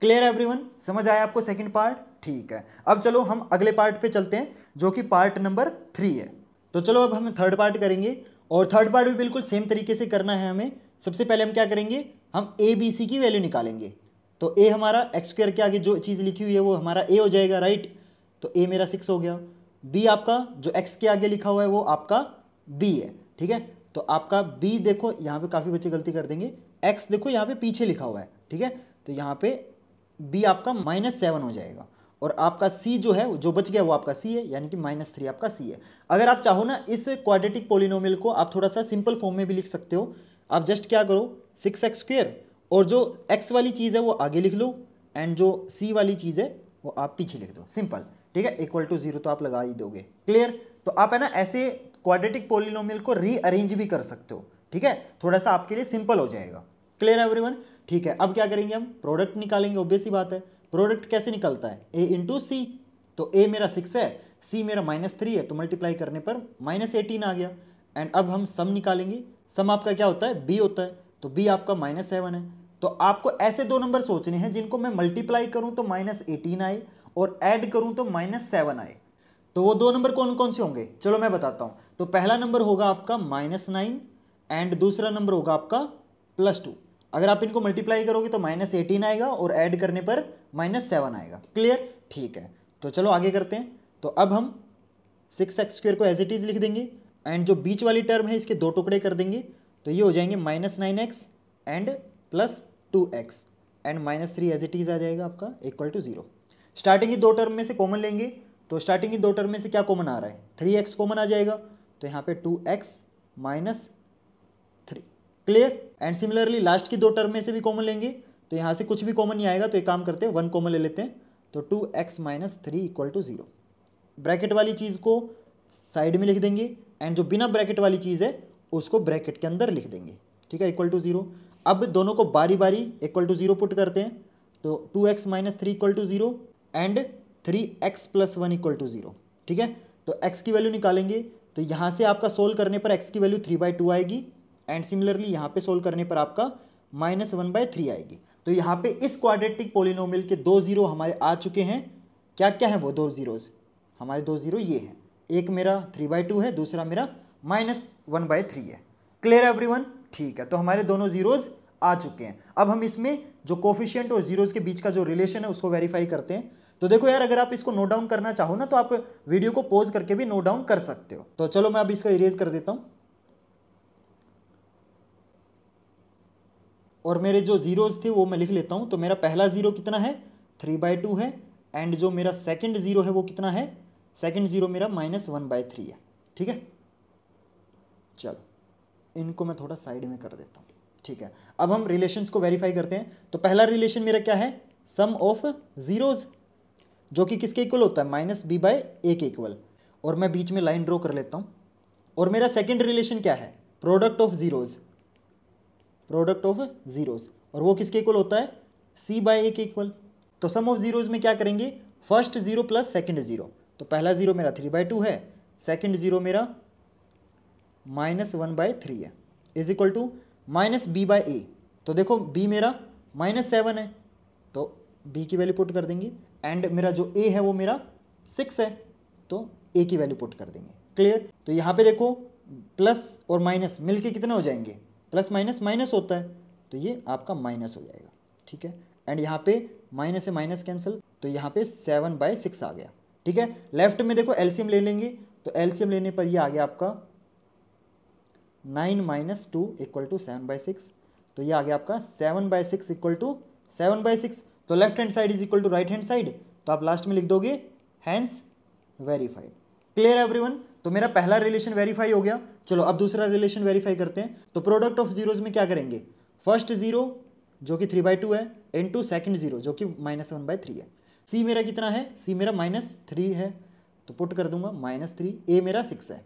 Clear everyone? समझ आया आपको सेकंड पार्ट? ठीक है, अब चलो हम अगले पार्ट पे चलते हैं जो कि पार्ट नंबर थ्री है। तो चलो अब हम थर्ड पार्ट करेंगे और थर्ड पार्ट भी बिल्कुल सेम तरीके से करना है हमें। सबसे पहले हम क्या करेंगे, हम ए बी सी की वैल्यू निकालेंगे। तो ए हमारा एक्स स्क्वायर के आगे जो चीज़ लिखी हुई है वो हमारा ए हो जाएगा, राइट। तो ए मेरा सिक्स हो गया, बी आपका जो एक्स के आगे लिखा हुआ है वो आपका बी है, ठीक है। तो आपका बी देखो यहाँ पे काफ़ी बच्चे गलती कर देंगे, एक्स देखो यहाँ पे पीछे लिखा हुआ है, ठीक है। तो यहाँ पे बी आपका माइनस सेवन हो जाएगा और आपका सी जो है जो बच गया वो आपका सी है, यानी कि माइनस थ्री आपका सी है। अगर आप चाहो ना इस क्वाड्रेटिक पॉलिनोमियल को आप थोड़ा सा सिंपल फॉर्म में भी लिख सकते हो। आप जस्ट क्या करो, सिक्स एक्स स्क्वेयर और जो एक्स वाली चीज़ है वो आगे लिख लो एंड जो सी वाली चीज़ है वो आप पीछे लिख दो, सिंपल, ठीक है। इक्वल टू जीरो तो आप लगा ही दोगे। क्लियर? तो आप है ना ऐसे क्वाड्रेटिक पॉलिनोमियल को रीअरेंज भी कर सकते हो, ठीक है, थोड़ा सा आपके लिए सिंपल हो जाएगा। Clear everyone? ठीक है, अब क्या करेंगे हम प्रोडक्ट निकालेंगे, ऑब्वियस ही बात है। प्रोडक्ट कैसे निकलता है, ए इंटू सी। तो ए मेरा सिक्स है, सी मेरा माइनस थ्री है, तो मल्टीप्लाई करने पर माइनस एटीन आ गया। एंड अब हम सम निकालेंगे, सम आपका क्या होता है, बी होता है। तो बी आपका माइनस सेवन है। तो आपको ऐसे दो नंबर सोचने हैं जिनको मैं मल्टीप्लाई करूं तो माइनस एटीन आए और ऐड करूं तो माइनस सेवन आए। तो वो दो नंबर कौन कौन से होंगे, चलो मैं बताता हूं। तो पहला नंबर होगा आपका माइनस नाइन एंड दूसरा नंबर होगा आपका प्लस टू। अगर आप इनको मल्टीप्लाई करोगे तो माइनस एटीन आएगा और ऐड करने पर माइनस सेवन आएगा। क्लियर? ठीक है, तो चलो आगे करते हैं। तो अब हम सिक्स एक्स स्क्वेयर को एज इट इज़ लिख देंगे एंड जो बीच वाली टर्म है इसके दो टुकड़े कर देंगे। तो ये हो जाएंगे minus nine x and plus two x and minus three as it is आ जाएगा आपका इक्वल टू जीरो। स्टार्टिंग की दो टर्म में से कॉमन लेंगे, तो स्टार्टिंग की दो टर्म में से क्या कॉमन आ रहा है, थ्री एक्स कॉमन आ जाएगा। तो यहाँ पे two x minus three. Clear? And similarly last की दो टर्म में से भी कॉमन लेंगे, तो यहाँ से कुछ भी कॉमन नहीं आएगा। तो एक काम करते हैं, वन कॉमन ले लेते हैं। तो two x minus three equal to zero. Bracket वाली चीज़ को साइड में लिख देंगे एंड जो बिना ब्रैकेट वाली चीज़ है उसको ब्रैकेट के अंदर लिख देंगे, ठीक है, इक्वल टू जीरो। अब दोनों को बारी बारी इक्वल टू जीरो पुट करते हैं। तो two x minus three equal to zero and three x plus one equal to zero, ठीक है। तो x की वैल्यू निकालेंगे, तो यहाँ से आपका सोल्व करने पर x की वैल्यू थ्री बाई टू आएगी एंड सिमिलरली यहाँ पे सोल्व करने पर आपका माइनस वन बाई थ्री आएगी। तो यहाँ पे इस क्वाड्रेटिक पॉलिनोमियल के दो जीरो हमारे आ चुके हैं। क्या क्या है वो दो जीरोज, हमारे दो जीरो ये हैं, एक मेरा थ्री बाई टू है, दूसरा मेरा माइनस वन बाई थ्री है। Clear everyone? ठीक है, तो हमारे दोनों जीरोज आ चुके हैं। अब हम इसमें जो कोफिशिएंट और जीरोज के बीच का जो रिलेशन है उसको वेरीफाई करते हैं। तो देखो यार, अगर आप इसको नोट डाउन करना चाहो ना तो आप वीडियो को पॉज करके भी नोट डाउन कर सकते हो। तो चलो मैं अब इसको इरेज कर देता हूं और मेरे जो जीरोज थे वो मैं लिख लेता हूं। तो मेरा पहला जीरो कितना है, थ्री बाई टू है एंड जो मेरा सेकेंड जीरो है वो कितना है, सेकेंड जीरो मेरा माइनस वन बाई थ्री है, ठीक है। चलो इनको मैं थोड़ा साइड में कर देता हूँ, ठीक है। अब हम रिलेशंस को वेरीफाई करते हैं। तो पहला रिलेशन मेरा क्या है, सम ऑफ जीरोज, जो कि किसके इक्वल होता है, माइनस बी बाई ए के इक्वल। और मैं बीच में लाइन ड्रॉ कर लेता हूँ। और मेरा सेकंड रिलेशन क्या है, product of zeros, product of zeros, और वो किसके इक्वल होता है, सी बाई ए के इक्वल। तो सम ऑफ जीरोज में क्या करेंगे, first zero plus second zero. तो पहला जीरो मेरा थ्री बाई टू है, सेकेंड जीरो मेरा माइनस वन बाई थ्री है, is equal to minus B by ए। तो देखो b मेरा माइनस सेवन है, तो b की वैल्यू पुट कर देंगे एंड मेरा जो a है वो मेरा सिक्स है, तो a की वैल्यू पुट कर देंगे। क्लियर? तो यहाँ पे देखो प्लस और माइनस मिलके कितने हो जाएंगे, प्लस माइनस माइनस होता है, तो ये आपका माइनस हो जाएगा, ठीक है। एंड यहाँ पे माइनस से माइनस कैंसिल, तो यहाँ पे सेवन बाई सिक्स आ गया, ठीक है। लेफ्ट में देखो एलसीएम ले लेंगे, तो एलसीएम लेने पर ये आ गया आपका nine minus two equal to seven by six. तो ये आ गया आपका seven by six equal to seven by six. तो left hand side is equal to right hand side, तो आप लास्ट में लिख दोगे हैंस वेरीफाइड। Clear everyone? तो मेरा पहला रिलेशन वेरीफाई हो गया। चलो अब दूसरा रिलेशन वेरीफाई करते हैं। तो प्रोडक्ट ऑफ जीरोज में क्या करेंगे, फर्स्ट जीरो जो कि थ्री बाई टू है इन टू सेकेंड जीरो जो कि माइनस वन बाई थ्री है। सी मेरा कितना है, सी मेरा माइनस थ्री है, तो पुट कर दूंगा माइनस थ्री। ए मेरा सिक्स है,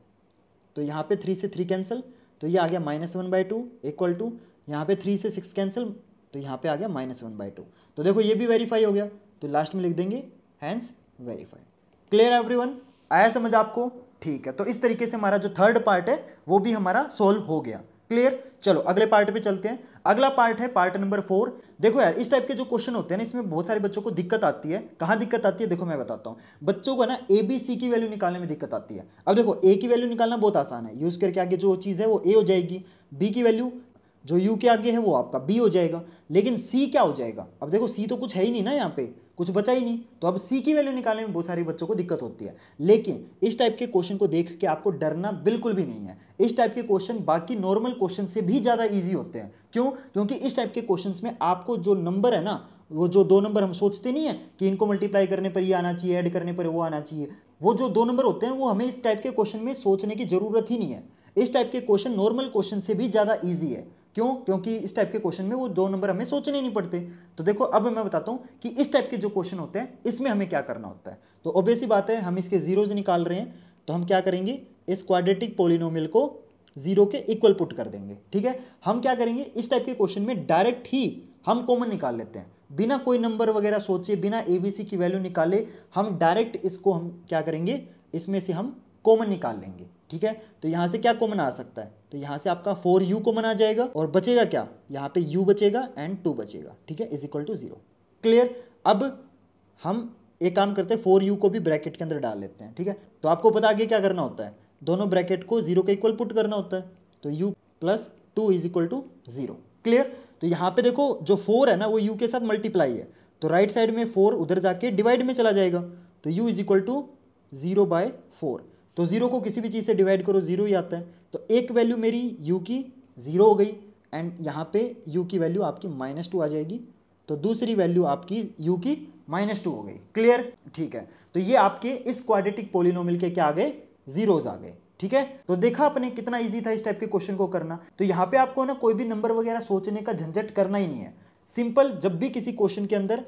तो यहाँ पे थ्री से थ्री कैंसिल, तो ये आ गया minus one by two equal to, यहाँ पे थ्री से सिक्स कैंसिल, तो यहाँ पे आ गया माइनस वन बाई टू। तो देखो ये भी वेरीफाई हो गया, तो लास्ट में लिख देंगे हैंस वेरीफाई। क्लियर एवरीवन, आया समझ आपको? ठीक है, तो इस तरीके से हमारा जो थर्ड पार्ट है वो भी हमारा सोल्व हो गया। क्लियर, चलो अगले पार्ट पे चलते हैं। अगला पार्ट है पार्ट नंबर फोर। देखो यार, इस टाइप के जो क्वेश्चन होते हैं ना, इसमें बहुत सारे बच्चों को दिक्कत आती है। कहाँ दिक्कत आती है देखो मैं बताता हूँ। बच्चों को ना ए बी सी की वैल्यू निकालने में दिक्कत आती है। अब देखो ए की वैल्यू निकालना बहुत आसान है, यूज करके आगे जो चीज़ है वो ए हो जाएगी, बी की वैल्यू जो यू के आगे है वो आपका बी हो जाएगा, लेकिन सी क्या हो जाएगा? अब देखो सी तो कुछ है ही नहीं ना, यहाँ पे कुछ बचा ही नहीं, तो अब सी की वैल्यू निकालने में बहुत सारे बच्चों को दिक्कत होती है। लेकिन इस टाइप के क्वेश्चन को देख के आपको डरना बिल्कुल भी नहीं है। इस टाइप के क्वेश्चन बाकी नॉर्मल क्वेश्चन से भी ज़्यादा ईजी होते हैं। क्यों? क्योंकि इस टाइप के क्वेश्चन में आपको जो नंबर है ना, वो जो दो नंबर हम सोचते नहीं है कि इनको मल्टीप्लाई करने पर ये आना चाहिए, ऐड करने पर वो आना चाहिए, वो जो दो नंबर होते हैं वो हमें इस टाइप के क्वेश्चन में सोचने की ज़रूरत ही नहीं है। इस टाइप के क्वेश्चन नॉर्मल क्वेश्चन से भी ज़्यादा ईजी है। क्यों? क्योंकि इस टाइप के क्वेश्चन में वो दो नंबर हमें सोचने नहीं पड़ते। तो देखो अब मैं बताता हूँ कि इस टाइप के जो क्वेश्चन होते हैं इसमें हमें क्या करना होता है। तो ऑब्वियस सी बात है, हम इसके जीरोज निकाल रहे हैं, तो हम क्या करेंगे, इस क्वाड्रेटिक पॉलिनोमियल को जीरो के इक्वल पुट कर देंगे। ठीक है, हम क्या करेंगे, इस टाइप के क्वेश्चन में डायरेक्ट ही हम कॉमन निकाल लेते हैं, बिना कोई नंबर वगैरह सोचे, बिना ए बी सी की वैल्यू निकाले हम डायरेक्ट इसको हम क्या करेंगे, इसमें से हम कॉमन निकाल लेंगे। ठीक है, तो यहाँ से क्या कॉमन आ सकता है, तो यहाँ से आपका फोर यू कॉमन आ जाएगा और बचेगा क्या, यहाँ पे यू बचेगा एंड टू बचेगा। ठीक है, is equal to zero. Clear, अब हम एक काम करते हैं, फोर यू को भी ब्रैकेट के अंदर डाल लेते हैं। ठीक है, तो आपको पता आगे क्या करना होता है, दोनों ब्रैकेट को जीरो के इक्वल पुट करना होता है, तो u plus two is equal to zero. Clear, तो यहाँ पे देखो जो फोर है ना वो यू के साथ मल्टीप्लाई है, तो राइट साइड में फोर उधर जाके डिवाइड में चला जाएगा, तो u is equal to zero by four. तो जीरो को किसी भी चीज़ से डिवाइड करो जीरो ही आता है, तो एक वैल्यू मेरी u की जीरो हो गई एंड यहाँ पे u की वैल्यू आपकी माइनस टू आ जाएगी, तो दूसरी वैल्यू आपकी u की माइनस टू हो गई। क्लियर, ठीक है, तो ये आपके इस क्वाड्रेटिक पॉलिनोमियल के क्या आ गए, जीरोज आ गए। ठीक है, तो देखा आपने कितना इजी था इस टाइप के क्वेश्चन को करना। तो यहाँ पे आपको ना कोई भी नंबर वगैरह सोचने का झंझट करना ही नहीं है। सिंपल, जब भी किसी क्वेश्चन के अंदर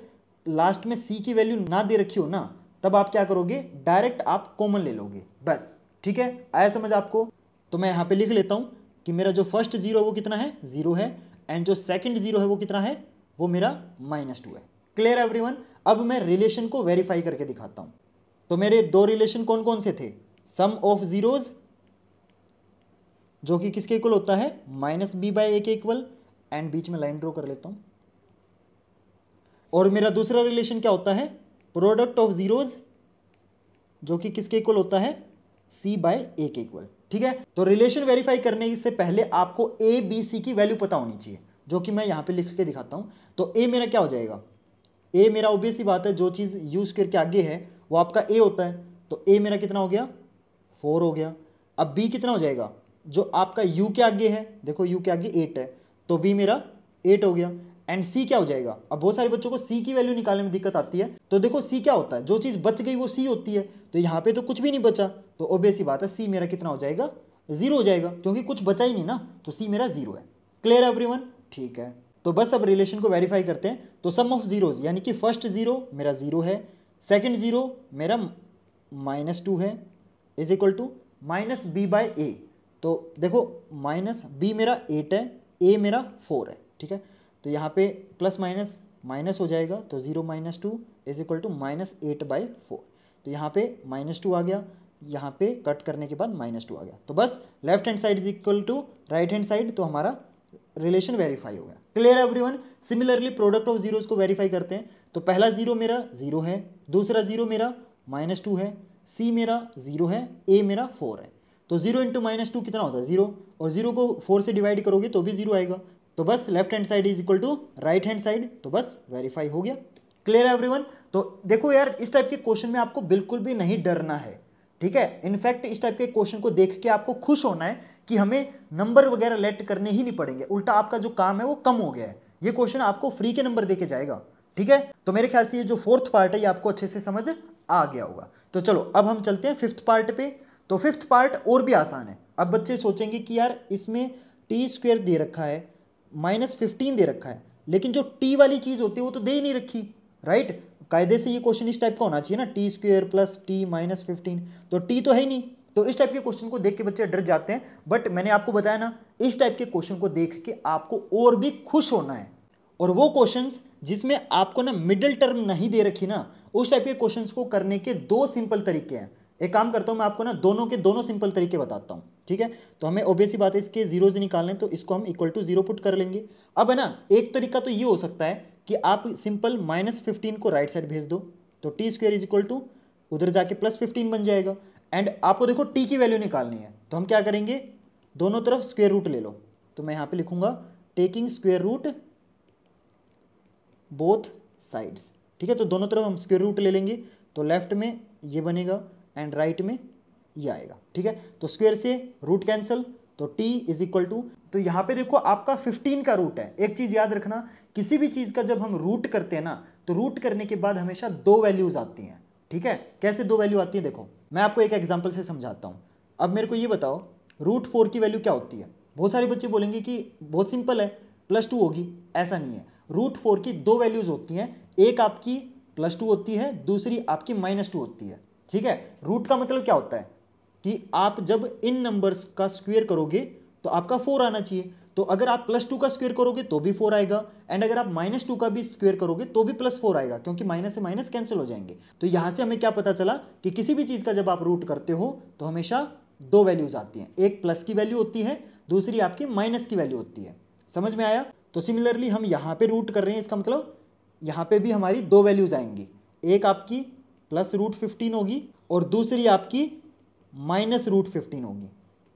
लास्ट में सी की वैल्यू ना दे रखी हो ना, तब आप क्या करोगे, डायरेक्ट आप कॉमन ले लोगे बस। ठीक है, आया समझ आपको? तो मैं यहाँ पे लिख लेता हूँ कि मेरा जो फर्स्ट जीरो है वो कितना है, जीरो है, एंड जो सेकंड जीरो है वो कितना है, वो मेरा माइनस टू है। क्लियर एवरीवन, अब मैं रिलेशन को वेरीफाई करके दिखाता हूँ। तो मेरे दो रिलेशन कौन कौन से थे, सम ऑफ जीरोज जो कि किसके इक्वल होता है, माइनस बी बाई ए के इक्वल, एंड बीच में लाइन ड्रॉ कर लेता हूँ। और मेरा दूसरा रिलेशन क्या होता है, प्रोडक्ट ऑफ जीरोज जो कि किसके इक्वल होता है, c बाय ए के इक्वल। ठीक है, तो रिलेशन वेरीफाई करने से पहले आपको a b c की वैल्यू पता होनी चाहिए, जो कि मैं यहाँ पे लिख के दिखाता हूँ। तो a मेरा क्या हो जाएगा, a मेरा ऑब्वियस ही बात है जो चीज़ यूज करके आगे है वो आपका a होता है, तो a मेरा कितना हो गया, फोर हो गया। अब b कितना हो जाएगा, जो आपका u के आगे है, देखो u के आगे एट है, तो b मेरा एट हो गया। एंड सी क्या हो जाएगा, अब बहुत सारे बच्चों को सी की वैल्यू निकालने में दिक्कत आती है। तो देखो सी क्या होता है, जो चीज़ बच गई वो सी होती है, तो यहाँ पे तो कुछ भी नहीं बचा, तो ऑब्वियस सी बात है सी मेरा कितना हो जाएगा, जीरो हो जाएगा, क्योंकि कुछ बचा ही नहीं ना, तो सी मेरा जीरो है। क्लियर एवरीवन, ठीक है, तो बस अब रिलेशन को वेरीफाई करते हैं। तो सम ऑफ जीरोज यानी कि फर्स्ट जीरो मेरा जीरो है, सेकेंड जीरो मेरा माइनस टू है, is equal to minus B by ए, तो देखो माइनस बी मेरा एट है, ए मेरा फोर है। ठीक है, तो यहाँ पे प्लस माइनस माइनस हो जाएगा, तो zero minus two is equal to minus eight by four, तो यहाँ पे माइनस टू आ गया, यहाँ पे कट करने के बाद माइनस टू आ गया। तो बस left hand side is equal to right hand side, तो हमारा रिलेशन वेरीफाई हो गया। Clear everyone, similarly product of zeros को वेरीफाई करते हैं। तो पहला जीरो मेरा जीरो है, दूसरा जीरो मेरा माइनस टू है, सी मेरा जीरो है, ए मेरा फोर है, तो जीरो इंटू माइनस टू कितना होता है, जीरो, और जीरो को फोर से डिवाइड करोगे तो भी जीरो आएगा। तो बस left hand side is equal to right hand side, तो बस वेरीफाई हो गया। क्लियर है एवरीवन, तो देखो यार इस टाइप के क्वेश्चन में आपको बिल्कुल भी नहीं डरना है। ठीक है, इनफैक्ट इस टाइप के क्वेश्चन को देख के आपको खुश होना है कि हमें नंबर वगैरह लेट करने ही नहीं पड़ेंगे, उल्टा आपका जो काम है वो कम हो गया है। ये क्वेश्चन आपको फ्री के नंबर देके जाएगा। ठीक है, तो मेरे ख्याल से ये जो फोर्थ पार्ट है ये आपको अच्छे से समझ आ गया होगा। तो चलो अब हम चलते हैं फिफ्थ पार्ट पे। तो फिफ्थ पार्ट और भी आसान है। अब बच्चे सोचेंगे कि यार इसमें टी स्क्वेयर दे रखा है, माइनस फिफ्टीन दे रखा है, लेकिन जो टी वाली चीज़ होती है वो तो दे ही नहीं रखी, राइट। कायदे से ये क्वेश्चन इस टाइप का होना चाहिए ना, t square plus t minus fifteen, तो टी तो है ही नहीं, तो इस टाइप के क्वेश्चन को देख के बच्चे डर जाते हैं, बट मैंने आपको बताया ना, इस टाइप के क्वेश्चन को देख के आपको और भी खुश होना है। और वो क्वेश्चंस जिसमें आपको ना मिडिल टर्म नहीं दे रखी ना, उस टाइप के क्वेश्चंस को करने के दो सिंपल तरीके हैं। एक काम करता हूँ मैं आपको ना दोनों के दोनों सिंपल तरीके बताता हूँ, ठीक है। तो हमें ऑब्वियसली बात है इसके जीरो से निकालने, तो इसको हम इक्वल टू जीरो पुट कर लेंगे। अब है ना, एक तरीका तो ये हो सकता है कि आप सिंपल माइनस फिफ्टीन को राइट साइड भेज दो, तो t square is equal to उधर जाके प्लस फिफ्टीन बन जाएगा। एंड आपको देखो टी की वैल्यू निकालनी है, तो हम क्या करेंगे, दोनों तरफ स्क्वेयर रूट ले लो। तो मैं यहाँ पे लिखूंगा taking square root both sides, ठीक है। तो दोनों तरफ हम स्क्वेयर रूट ले लेंगे, तो लेफ्ट में ये बनेगा एंड राइट में ये आएगा, ठीक है। तो स्क्वेयर से रूट कैंसिल, तो t इज इक्वल टू, तो यहाँ पे देखो आपका फिफ्टीन का रूट है। एक चीज़ याद रखना, किसी भी चीज़ का जब हम रूट करते हैं ना, तो रूट करने के बाद हमेशा दो वैल्यूज़ आती हैं, ठीक है। कैसे दो वैल्यू आती है, देखो मैं आपको एक एग्जाम्पल से समझाता हूँ। अब मेरे को ये बताओ रूट फोर की वैल्यू क्या होती है। बहुत सारे बच्चे बोलेंगे कि बहुत सिंपल है, प्लस टू होगी। ऐसा नहीं है, रूट फोर की दो वैल्यूज़ होती हैं, एक आपकी प्लस टू होती है, दूसरी आपकी माइनस टू होती है, ठीक है। रूट का मतलब क्या होता है कि आप जब इन नंबर्स का स्क्वेयर करोगे तो आपका फोर आना चाहिए। तो अगर आप प्लस टू का स्क्वेयर करोगे तो भी फोर आएगा, एंड अगर आप माइनस टू का भी स्क्वेयर करोगे तो भी प्लस फोर आएगा, क्योंकि माइनस से माइनस कैंसिल हो जाएंगे। तो यहाँ से हमें क्या पता चला कि किसी भी चीज़ का जब आप रूट करते हो तो हमेशा दो वैल्यूज आती हैं, एक प्लस की वैल्यू होती है, दूसरी आपकी माइनस की वैल्यू होती है। समझ में आया। तो सिमिलरली हम यहाँ पे रूट कर रहे हैं, इसका मतलब यहाँ पे भी हमारी दो वैल्यूज आएंगी, एक आपकी प्लस रूट फिफ्टीन होगी और दूसरी आपकी माइनस रूट फिफ्टीन होगी।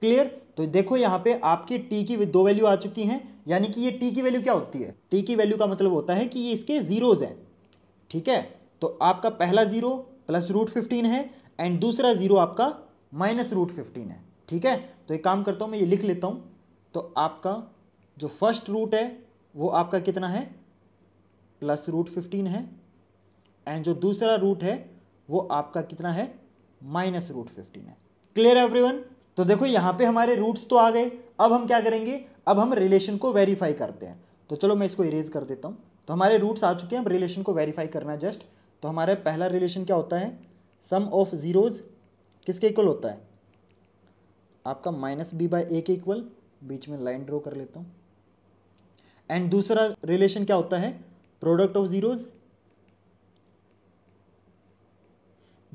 क्लियर। तो देखो यहाँ पे आपकी t की दो वैल्यू आ चुकी हैं, यानी कि ये t की वैल्यू क्या होती है, t की वैल्यू का मतलब होता है कि ये इसके जीरोज हैं, ठीक है। तो आपका पहला जीरो प्लस रूट फिफ्टीन है एंड दूसरा जीरो आपका माइनस रूट फिफ्टीन है, ठीक है। तो एक काम करता हूँ मैं ये लिख लेता हूँ, तो आपका जो फर्स्ट रूट है वो आपका कितना है, प्लस रूट फिफ्टीन है, एंड जो दूसरा रूट है वो आपका कितना है, माइनस रूट फिफ्टीन है। क्लियर है एवरीवन। तो देखो यहाँ पे हमारे रूट्स तो आ गए। अब हम क्या करेंगे, अब हम रिलेशन को वेरीफाई करते हैं। तो चलो मैं इसको इरेज कर देता हूँ। तो हमारे रूट्स आ चुके हैं, अब रिलेशन को वेरीफाई करना है जस्ट। तो हमारा पहला रिलेशन क्या होता है, सम ऑफ जीरोज किसके इक्वल होता है, आपका माइनस बी बाई ए के इक्वल। बीच में लाइन ड्रॉ कर लेता हूँ। एंड दूसरा रिलेशन क्या होता है, प्रोडक्ट ऑफ जीरोज,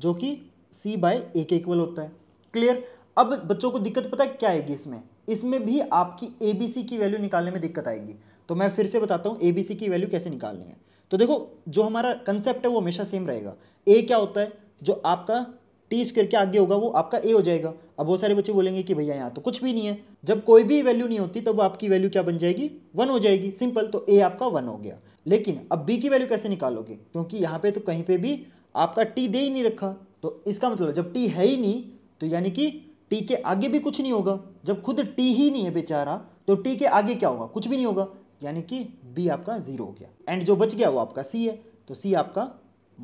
जो कि c बाई ए के इक्वल होता है। क्लियर। अब बच्चों को दिक्कत पता है क्या आएगी, इसमें इसमें भी आपकी ए बी सी की वैल्यू निकालने में दिक्कत आएगी। तो मैं फिर से बताता हूँ ए बी सी की वैल्यू कैसे निकालनी है। तो देखो जो हमारा कंसेप्ट है वो हमेशा सेम रहेगा। ए क्या होता है, जो आपका टी स्क्वेयर के आगे होगा वो आपका ए हो जाएगा। अब बहुत सारे बच्चे बोलेंगे कि भैया यहाँ तो कुछ भी नहीं है, जब कोई भी वैल्यू नहीं होती तब तो आपकी वैल्यू क्या बन जाएगी, वन हो जाएगी, सिंपल। तो ए आपका वन हो गया। लेकिन अब बी की वैल्यू कैसे निकालोगे, क्योंकि यहाँ पे तो कहीं पे भी आपका टी दे ही नहीं रखा। तो इसका मतलब जब टी है ही नहीं, तो यानी कि टी के आगे भी कुछ नहीं होगा। जब खुद टी ही नहीं है बेचारा, तो टी के आगे क्या होगा, कुछ भी नहीं होगा, यानी कि बी आपका जीरो हो गया। एंड जो बच गया वो आपका सी है, तो सी आपका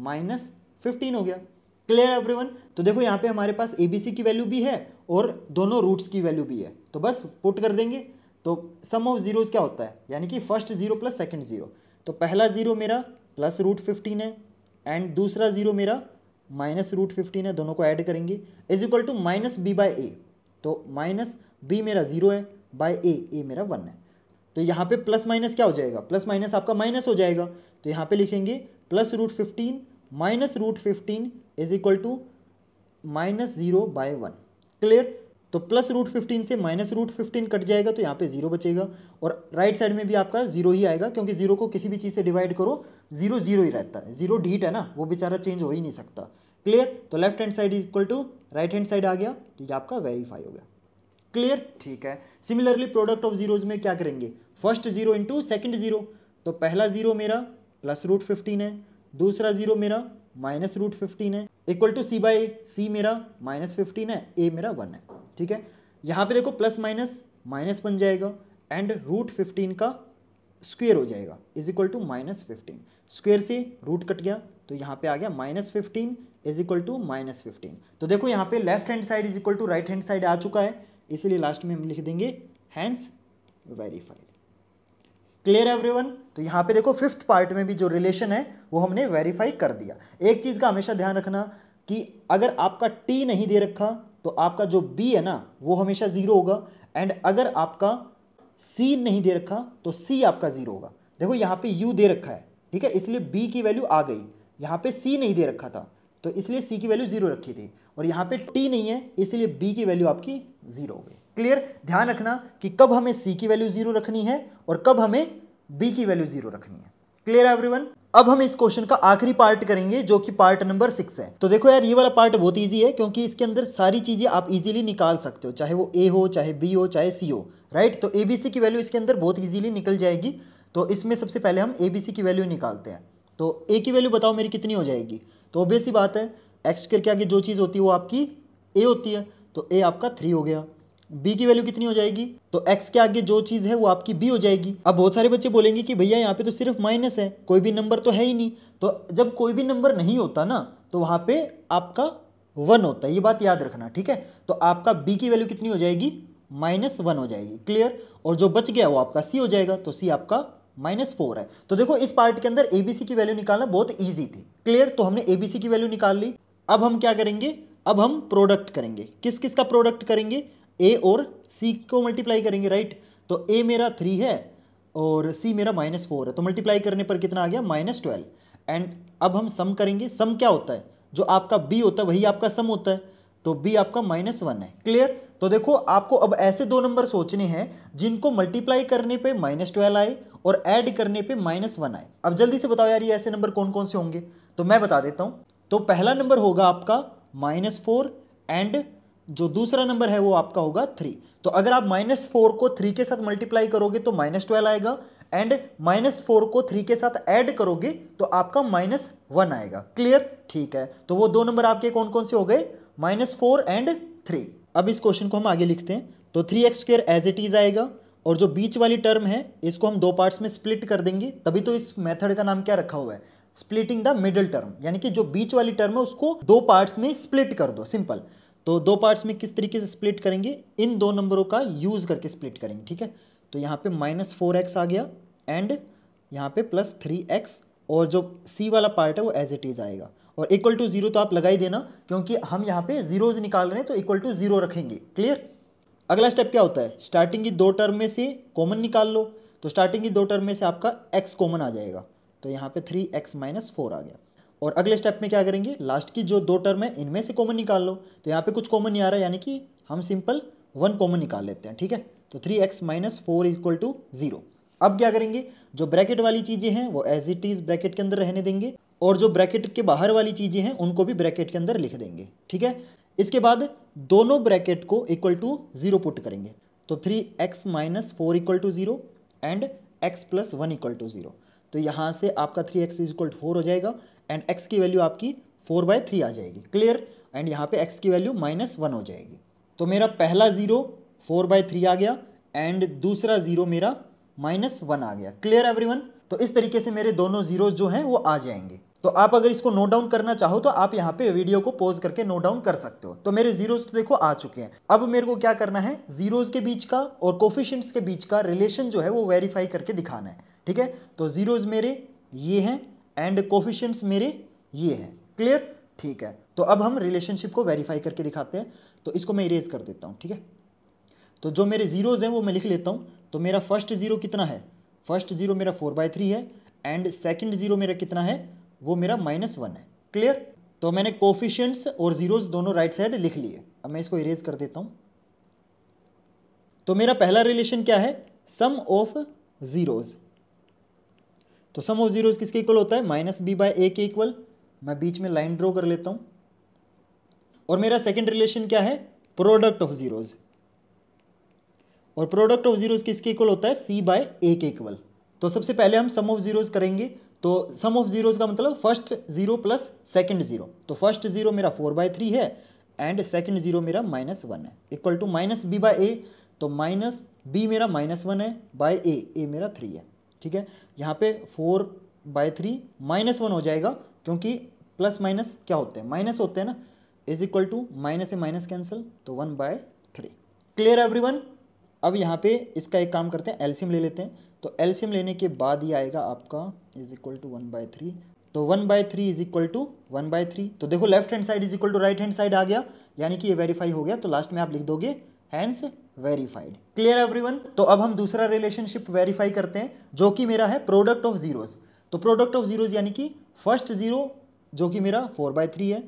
माइनस फिफ्टीन हो गया। Clear everyone. तो देखो यहाँ पे हमारे पास ए बी सी की वैल्यू भी है और दोनों रूट्स की वैल्यू भी है, तो बस पुट कर देंगे। तो सम ऑफ जीरोज क्या होता है, यानी कि first zero plus second zero. तो पहला जीरो मेरा प्लस रूट फिफ्टीन है एंड दूसरा जीरो मेरा माइनस रूट फिफ्टीन है, दोनों को ऐड करेंगे, is equal to minus B by ए। तो माइनस बी मेरा जीरो है, बाय ए, ए मेरा वन है। तो यहाँ पे प्लस माइनस क्या हो जाएगा, प्लस माइनस आपका माइनस हो जाएगा। तो यहाँ पे लिखेंगे plus root fifteen minus root fifteen is equal to minus zero by one. Clear. तो प्लस रूट फिफ्टीन से माइनस रूट फिफ्टीन कट जाएगा, तो यहाँ पे जीरो बचेगा, और राइट साइड में भी आपका जीरो ही आएगा, क्योंकि जीरो को किसी भी चीज़ से डिवाइड करो जीरो जीरो ही रहता है, जीरो डिजिट है ना, वो बेचारा चेंज हो ही नहीं सकता। क्लियर। तो left hand side is equal to right hand side आ गया, तो ये आपका वेरीफाई हो गया। क्लियर, ठीक है। सिमिलरली प्रोडक्ट ऑफ जीरोज में क्या करेंगे, first zero into second zero. तो पहला जीरो मेरा प्लस रूट फिफ्टीन है, दूसरा जीरो मेरा माइनस रूट फिफ्टीन है, equal to c by c मेरा माइनस फिफ्टीन है, ए मेरा वन है, ठीक है। यहाँ पे देखो प्लस माइनस माइनस बन जाएगा एंड रूट फिफ्टीन का स्क्वेयर हो जाएगा, is equal to minus fifteen. Square से रूट कट गया, तो यहाँ पे आ गया minus fifteen is equal to minus fifteen. तो देखो यहाँ पे left hand side is equal to right hand side आ चुका है, इसीलिए लास्ट में हम लिख देंगे हैंस वेरीफाइड। Clear everyone. तो यहाँ पे देखो फिफ्थ पार्ट में भी जो रिलेशन है वो हमने वेरीफाई कर दिया। एक चीज़ का हमेशा ध्यान रखना कि अगर आपका टी नहीं दे रखा, तो आपका जो बी है ना वो हमेशा ज़ीरो होगा, एंड अगर आपका सी नहीं दे रखा तो सी आपका ज़ीरो होगा। देखो यहाँ पे यू दे रखा है, ठीक है, इसलिए बी की वैल्यू आ गई। यहाँ पे सी नहीं दे रखा था तो इसलिए सी की वैल्यू ज़ीरो रखी थी, और यहाँ पे टी नहीं है इसलिए बी की वैल्यू आपकी ज़ीरो हो गई। क्लियर? ध्यान रखना कि कब हमें सी की वैल्यू ज़ीरो रखनी है और कब हमें बी की वैल्यू ज़ीरो रखनी है। क्लियर है एवरीवन? अब हम इस क्वेश्चन का आखिरी पार्ट करेंगे जो कि पार्ट नंबर सिक्स है। तो देखो यार, ये वाला पार्ट बहुत इजी है क्योंकि इसके अंदर सारी चीज़ें आप इजीली निकाल सकते हो, चाहे वो ए हो, चाहे बी हो, चाहे सी हो, राइट। तो ए बी सी की वैल्यू इसके अंदर बहुत इजीली निकल जाएगी। तो इसमें सबसे पहले हम ए बी सी की वैल्यू निकालते हैं। तो ए की वैल्यू बताओ मेरी कितनी हो जाएगी? तो ऑब्वियस ही बात है, एक्स स्क्वायर के आगे जो चीज़ होती है वो आपकी ए होती है, तो ए आपका थ्री हो गया। बी की वैल्यू कितनी हो जाएगी? तो एक्स के आगे जो चीज़ है वो आपकी बी हो जाएगी। अब बहुत सारे बच्चे बोलेंगे कि भैया यहाँ पे तो सिर्फ माइनस है, कोई भी नंबर तो है ही नहीं। तो जब कोई भी नंबर नहीं होता ना तो वहाँ पे आपका वन होता है, ये बात याद रखना, ठीक है। तो आपका बी की वैल्यू कितनी हो जाएगी? माइनस वन हो जाएगी। क्लियर? और जो बच गया वो आपका सी हो जाएगा, तो सी आपका माइनस फोर है। तो देखो इस पार्ट के अंदर ए बी सी की वैल्यू निकालना बहुत ईजी थी। क्लियर? तो हमने ए बी सी की वैल्यू निकाल ली। अब हम क्या करेंगे? अब हम प्रोडक्ट करेंगे। किस किस का प्रोडक्ट करेंगे? ए और सी को मल्टीप्लाई करेंगे, राइट। तो ए मेरा थ्री है और सी मेरा माइनस फोर है, तो मल्टीप्लाई करने पर कितना आ गया? Minus twelve. एंड अब हम सम करेंगे। सम क्या होता है? जो आपका बी होता है वही आपका सम होता है, तो बी आपका माइनस वन है। क्लियर? तो देखो आपको अब ऐसे दो नंबर सोचने हैं जिनको मल्टीप्लाई करने पे माइनस ट्वेल्व आए और ऐड करने पे माइनस वन आए। अब जल्दी से बताओ यार, ये ऐसे नंबर कौन कौन से होंगे? तो मैं बता देता हूँ। तो पहला नंबर होगा आपका माइनस फोर एंड जो दूसरा नंबर है वो आपका होगा थ्री। तो अगर आप माइनस फोर को थ्री के साथ मल्टीप्लाई करोगे तो माइनस ट्वेल्व आएगा, एंड माइनस फोर को थ्री के साथ ऐड करोगे तो आपका माइनस वन आएगा। क्लियर? ठीक है, तो वो दो नंबर आपके कौन कौन से हो गए? Minus four and three. अब इस क्वेश्चन को हम आगे लिखते हैं। तो three x square as it is आएगा, और जो बीच वाली टर्म है इसको हम दो पार्ट्स में स्प्लिट कर देंगे। तभी तो इस मेथड का नाम क्या रखा हुआ है? स्प्लिटिंग द मिडल टर्म, यानी कि जो बीच वाली टर्म है उसको दो पार्ट्स में स्प्लिट कर दो, सिंपल। तो दो पार्ट्स में किस तरीके से स्प्लिट करेंगे? इन दो नंबरों का यूज़ करके स्प्लिट करेंगे, ठीक है। तो यहाँ पे माइनस फोर एक्स आ गया एंड यहाँ पे प्लस थ्री एक्स, और जो सी वाला पार्ट है वो एज इट इज़ आएगा। और इक्वल टू ज़ीरो तो आप लगा ही देना क्योंकि हम यहाँ पे जीरोज निकाल रहे हैं, तो इक्वल टू ज़ीरो रखेंगे। क्लियर? अगला स्टेप क्या होता है? स्टार्टिंग की दो टर्म में से कॉमन निकाल लो। तो स्टार्टिंग की दो टर्म में से आपका एक्स कॉमन आ जाएगा, तो यहाँ पर थ्री एक्स माइनस फोर आ गया। और अगले स्टेप में क्या करेंगे? लास्ट की जो दो टर्म है इनमें से कॉमन निकाल लो। तो यहाँ पे कुछ कॉमन नहीं आ रहा, यानी कि हम सिंपल वन कॉमन निकाल लेते हैं, ठीक है। तो three x minus four equal to zero. अब क्या करेंगे? जो ब्रैकेट वाली चीज़ें हैं वो एज इट इज़ ब्रैकेट के अंदर रहने देंगे, और जो ब्रैकेट के बाहर वाली चीज़ें हैं उनको भी ब्रैकेट के अंदर लिख देंगे, ठीक है। इसके बाद दोनों ब्रैकेट को इक्वल टू ज़ीरो पुट करेंगे। तो three x minus four equal to zero and x plus one equal to zero. तो यहाँ से आपका three x is equal to four हो जाएगा, एंड x की वैल्यू आपकी फोर बाय थ्री आ जाएगी। क्लियर? एंड यहाँ पे x की वैल्यू माइनस वन हो जाएगी। तो मेरा पहला ज़ीरो फोर बाय थ्री आ गया, एंड दूसरा ज़ीरो मेरा माइनस वन आ गया। Clear everyone? तो इस तरीके से मेरे दोनों ज़ीरोज जो हैं वो आ जाएंगे। तो आप अगर इसको नोट डाउन करना चाहो तो आप यहाँ पे वीडियो को पॉज करके नोट डाउन कर सकते हो। तो मेरे जीरोज तो देखो आ चुके हैं। अब मेरे को क्या करना है? जीरोज के बीच का और कोफिशिएंट्स के बीच का रिलेशन जो है वो वेरीफाई करके दिखाना है, ठीक है। तो जीरोज मेरे ये हैं एंड कोफिशिएंट्स मेरे ये हैं। क्लियर? ठीक है, तो अब हम रिलेशनशिप को वेरीफाई करके दिखाते हैं। तो इसको मैं इरेज कर देता हूँ, ठीक है। तो जो मेरे जीरोज हैं वो मैं लिख लेता हूँ। तो मेरा फर्स्ट जीरो कितना है? फर्स्ट जीरो मेरा फोर बाय थ्री है, एंड सेकेंड जीरो मेरा कितना है? वो मेरा माइनस वन है। क्लियर? तो मैंने कोफिशिएंट्स और जीरोज दोनों राइट साइड लिख लिए। अब मैं इसको इरेज कर देता हूँ। तो मेरा पहला रिलेशन क्या है? Sum of zeros. तो सम ऑफ जीरोज किसके इक्वल होता है? माइनस बी बाय ए के इक्वल। मैं बीच में लाइन ड्रॉ कर लेता हूँ। और मेरा सेकंड रिलेशन क्या है? Product of zeros. और प्रोडक्ट ऑफ जीरोज किसके इक्वल होता है? सी बाय ए के इक्वल। तो सबसे पहले हम सम ऑफ जीरोज करेंगे। तो सम ऑफ जीरोज का मतलब first zero plus second zero. तो फर्स्ट जीरो मेरा फोर बाय थ्री है एंड सेकंड जीरो मेरा माइनस वन है, equal to minus B by ए। तो माइनस बी मेरा माइनस वन है बाय ए, ए मेरा थ्री है, ठीक है। यहाँ पे four by three minus one हो जाएगा क्योंकि प्लस माइनस क्या होते हैं? माइनस होते हैं ना। इज इक्वल टू माइनस से माइनस कैंसिल, तो one by three. Clear everyone? अब यहाँ पे इसका एक काम करते हैं, एलसीएम ले लेते हैं। तो एलसीएम लेने के बाद ये आएगा आपका is equal to one by three. तो one by three is equal to one by three. तो देखो left hand side is equal to right hand side आ गया, यानी कि ये वेरीफाई हो गया। तो लास्ट में आप लिख दोगे हैंस वेरीफाइड। Clear everyone? तो अब हम दूसरा रिलेशनशिप वेरीफाई करते हैं जो कि मेरा है प्रोडक्ट ऑफ जीरोज। तो प्रोडक्ट ऑफ जीरोज यानी कि फर्स्ट जीरो जो कि मेरा फोर बाय थ्री है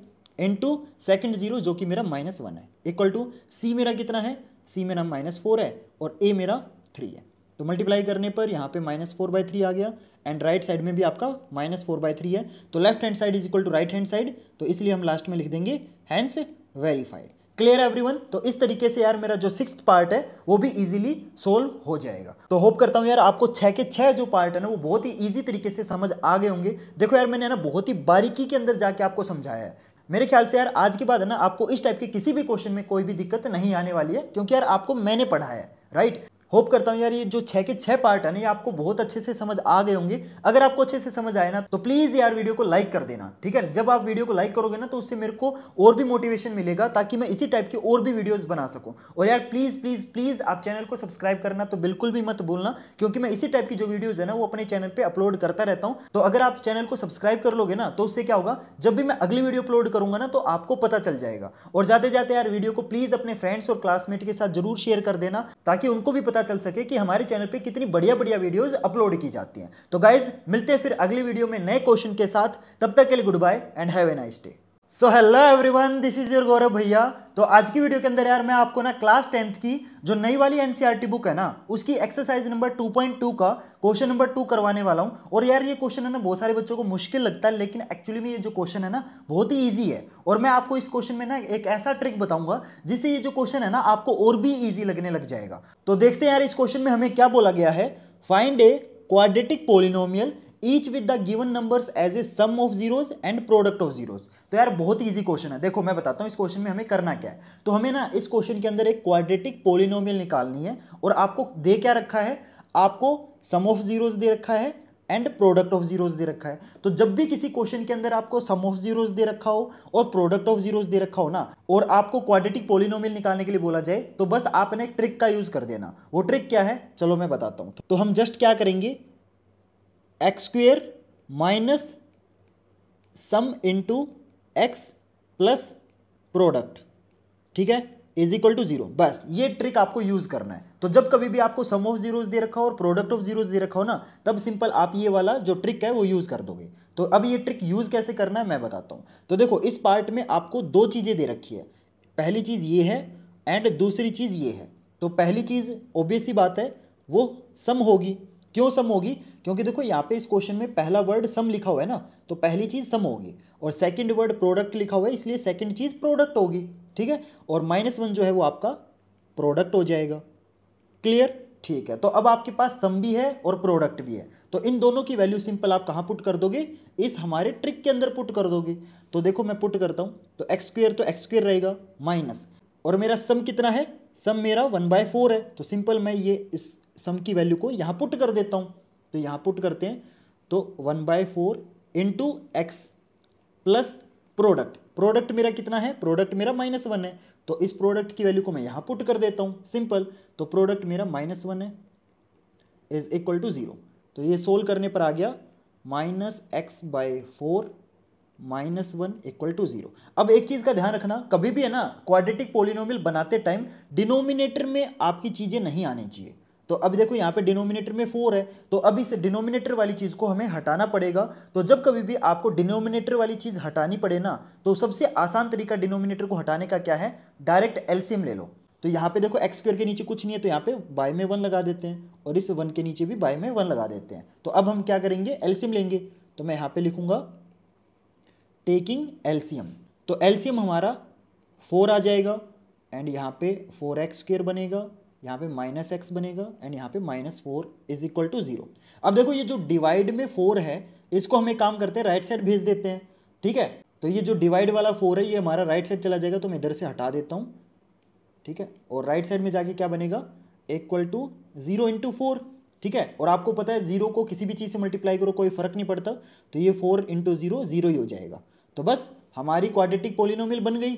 इनटू सेकंड जीरो जो कि मेरा माइनस वन है इक्वल टू सी मेरा कितना है, सी मेरा माइनस फोर है और ए मेरा थ्री है। तो मल्टीप्लाई करने पर यहाँ पे माइनस फोर बाय थ्री आ गया एंड राइट साइड में भी आपका माइनस फोर बाय थ्री है। तो left hand side is equal to right hand side, तो इसलिए हम लास्ट में लिख देंगे हैंस वेरीफाइड। Clear everyone? तो इस तरीके से यार मेरा जो सिक्स्थ पार्ट है वो भी इजीली सोल्व हो जाएगा। तो होप करता हूँ यार आपको छः के छः जो पार्ट है ना वो बहुत ही इजी तरीके से समझ आ गए होंगे। देखो यार मैंने ना बहुत ही बारीकी के अंदर जाके आपको समझाया है। मेरे ख्याल से यार आज के बाद है ना आपको इस टाइप के किसी भी क्वेश्चन में कोई भी दिक्कत नहीं आने वाली है, क्योंकि यार आपको मैंने पढ़ाया है, राइट। होप करता हूँ यार ये जो छः के छः पार्ट है ना ये आपको बहुत अच्छे से समझ आ गए होंगे। अगर आपको अच्छे से समझ आए ना तो प्लीज़ यार वीडियो को लाइक कर देना, ठीक है। जब आप वीडियो को लाइक करोगे ना तो उससे मेरे को और भी मोटिवेशन मिलेगा ताकि मैं इसी टाइप के और भी वीडियोस बना सकूँ। और यार प्लीज़ प्लीज़ प्लीज़ आप चैनल को सब्सक्राइब करना तो बिल्कुल भी मत भूलना, क्योंकि मैं इसी टाइप की जो वीडियोज़ है ना वो अपने चैनल पर अपलोड करता रहता हूँ। तो अगर आप चैनल को सब्सक्राइब कर लोगे ना तो उससे क्या होगा, जब भी मैं अगली वीडियो अपलोड करूँगा ना तो आपको पता चल जाएगा। और जाते जाते यार वीडियो को प्लीज़ अपने फ्रेंड्स और क्लासमेट के साथ जरूर शेयर कर देना ताकि उनको भी चल सके कि हमारे चैनल पे कितनी बढ़िया बढ़िया वीडियोस अपलोड की जाती हैं। तो गाइज मिलते हैं फिर अगली वीडियो में नए क्वेश्चन के साथ। तब तक के लिए good bye and have a nice day. So hello everyone, this is your Gaurav भैया। तो आज की वीडियो के अंदर यार मैं आपको ना क्लास टेंथ की जो नई वाली एनसीईआरटी बुक है ना उसकी exercise number two point two का क्वेश्चन नंबर टू करवाने वाला हूँ। और यार ये क्वेश्चन है ना बहुत सारे बच्चों को मुश्किल लगता है, लेकिन एक्चुअली में ये जो क्वेश्चन है ना बहुत ही ईजी है। और मैं आपको इस क्वेश्चन में ना एक ऐसा ट्रिक बताऊंगा जिससे ये जो क्वेश्चन है ना आपको और भी ईजी लगने लग जाएगा। तो देखते हैं यार इस क्वेश्चन में हमें क्या बोला गया है। Find a quadratic polynomial each with the given numbers as a sum of zeros and product of zeros. तो यार बहुत इजी क्वेश्चन है। देखो मैं बताता हूँ इस क्वेश्चन में हमें करना क्या है। तो हमें ना इस क्वेश्चन के अंदर एक क्वाड्रेटिक पॉलिनोमियल निकालनी है और आपको दे क्या रखा है, आपको सम ऑफ जीरोज दे रखा है एंड प्रोडक्ट ऑफ जीरोज दे रखा है। तो जब भी किसी क्वेश्चन के अंदर आपको सम ऑफ जीरोज दे रखा हो और प्रोडक्ट ऑफ जीरोज दे रखा हो ना और आपको क्वाड्रेटिक पॉलिनोमियल निकालने के लिए बोला जाए तो बस आपने एक ट्रिक का यूज कर देना। वो ट्रिक क्या है चलो मैं बताता हूँ। तो हम जस्ट क्या करेंगे, x square minus sum into x plus product, ठीक है, इज इक्वल टू जीरो। बस ये ट्रिक आपको यूज करना है। तो जब कभी भी आपको सम ऑफ जीरोज दे रखा हो और प्रोडक्ट ऑफ जीरोज दे रखा हो ना तब सिंपल आप ये वाला जो ट्रिक है वो यूज कर दोगे। तो अब ये ट्रिक यूज कैसे करना है मैं बताता हूँ। तो देखो इस पार्ट में आपको दो चीजें दे रखी है, पहली चीज ये है एंड दूसरी चीज ये है। तो पहली चीज ऑब्वियस सी बात है वो सम होगी। क्यों सम होगी, क्योंकि देखो यहाँ पे इस क्वेश्चन में पहला वर्ड सम लिखा हुआ है ना तो पहली चीज़ सम होगी। और सेकंड वर्ड प्रोडक्ट लिखा हुआ है इसलिए सेकंड चीज़ प्रोडक्ट होगी, ठीक है। और माइनस वन जो है वो आपका प्रोडक्ट हो जाएगा। क्लियर? ठीक है। तो अब आपके पास सम भी है और प्रोडक्ट भी है। तो इन दोनों की वैल्यू सिंपल आप कहाँ पुट कर दोगे, इस हमारे ट्रिक के अंदर पुट कर दोगे। तो देखो मैं पुट करता हूँ। तो एक्स स्क्वेयर तो एक्स स्क्वेयर रहेगा माइनस, और मेरा सम कितना है, सम मेरा वन बाय फोर है। तो सिंपल मैं ये इस सम की वैल्यू को यहाँ पुट कर देता हूँ। तो यहाँ पुट करते हैं तो one by four into x plus product. Product मेरा कितना है, प्रोडक्ट मेरा माइनस वन है। तो इस प्रोडक्ट की वैल्यू को मैं यहाँ पुट कर देता हूँ सिंपल। तो प्रोडक्ट मेरा माइनस वन है इज इक्वल टू ज़ीरो। तो ये सोल्व करने पर आ गया minus x by four minus one equal to zero. अब एक चीज़ का ध्यान रखना, कभी भी है ना क्वाड्रेटिक पॉलिनोमियल बनाते टाइम डिनोमिनेटर में आपकी चीज़ें नहीं आनी चाहिए। तो अब देखो यहाँ पे डिनोमिनेटर में फोर है तो अब इस डिनोमिनेटर वाली चीज़ को हमें हटाना पड़ेगा। तो जब कभी भी आपको डिनोमिनेटर वाली चीज़ हटानी पड़े ना तो सबसे आसान तरीका डिनोमिनेटर को हटाने का क्या है, डायरेक्ट एलसीएम ले लो। तो यहाँ पे देखो एक्स स्क्वायर के नीचे कुछ नहीं है तो यहाँ पे बाय में वन लगा देते हैं और इस वन के नीचे भी बाय में वन लगा देते हैं। तो अब हम क्या करेंगे, एलसीएम लेंगे। तो मैं यहाँ पर लिखूँगा टेकिंग एलसीएम। तो एलसीएम हमारा फोर आ जाएगा एंड यहाँ पे फोर एक्स स्क्वायर बनेगा, यहाँ पे माइनस एक्स बनेगा एंड यहाँ पे minus four is equal to zero. अब देखो ये जो डिवाइड में फोर है इसको हमें काम करते हैं राइट साइड भेज देते हैं, ठीक है। तो ये जो डिवाइड वाला फोर है ये हमारा राइट साइड चला जाएगा। तो मैं इधर से हटा देता हूँ, ठीक है। और राइट साइड में जाके क्या बनेगा, equal to zero into four, ठीक है। और आपको पता है जीरो को किसी भी चीज़ से मल्टीप्लाई करो कोई फ़र्क नहीं पड़ता। तो ये फोर इंटू ज़ीरो ज़ीरो ही हो जाएगा। तो बस हमारी क्वाड्रेटिक पॉलिनोमियल बन गई।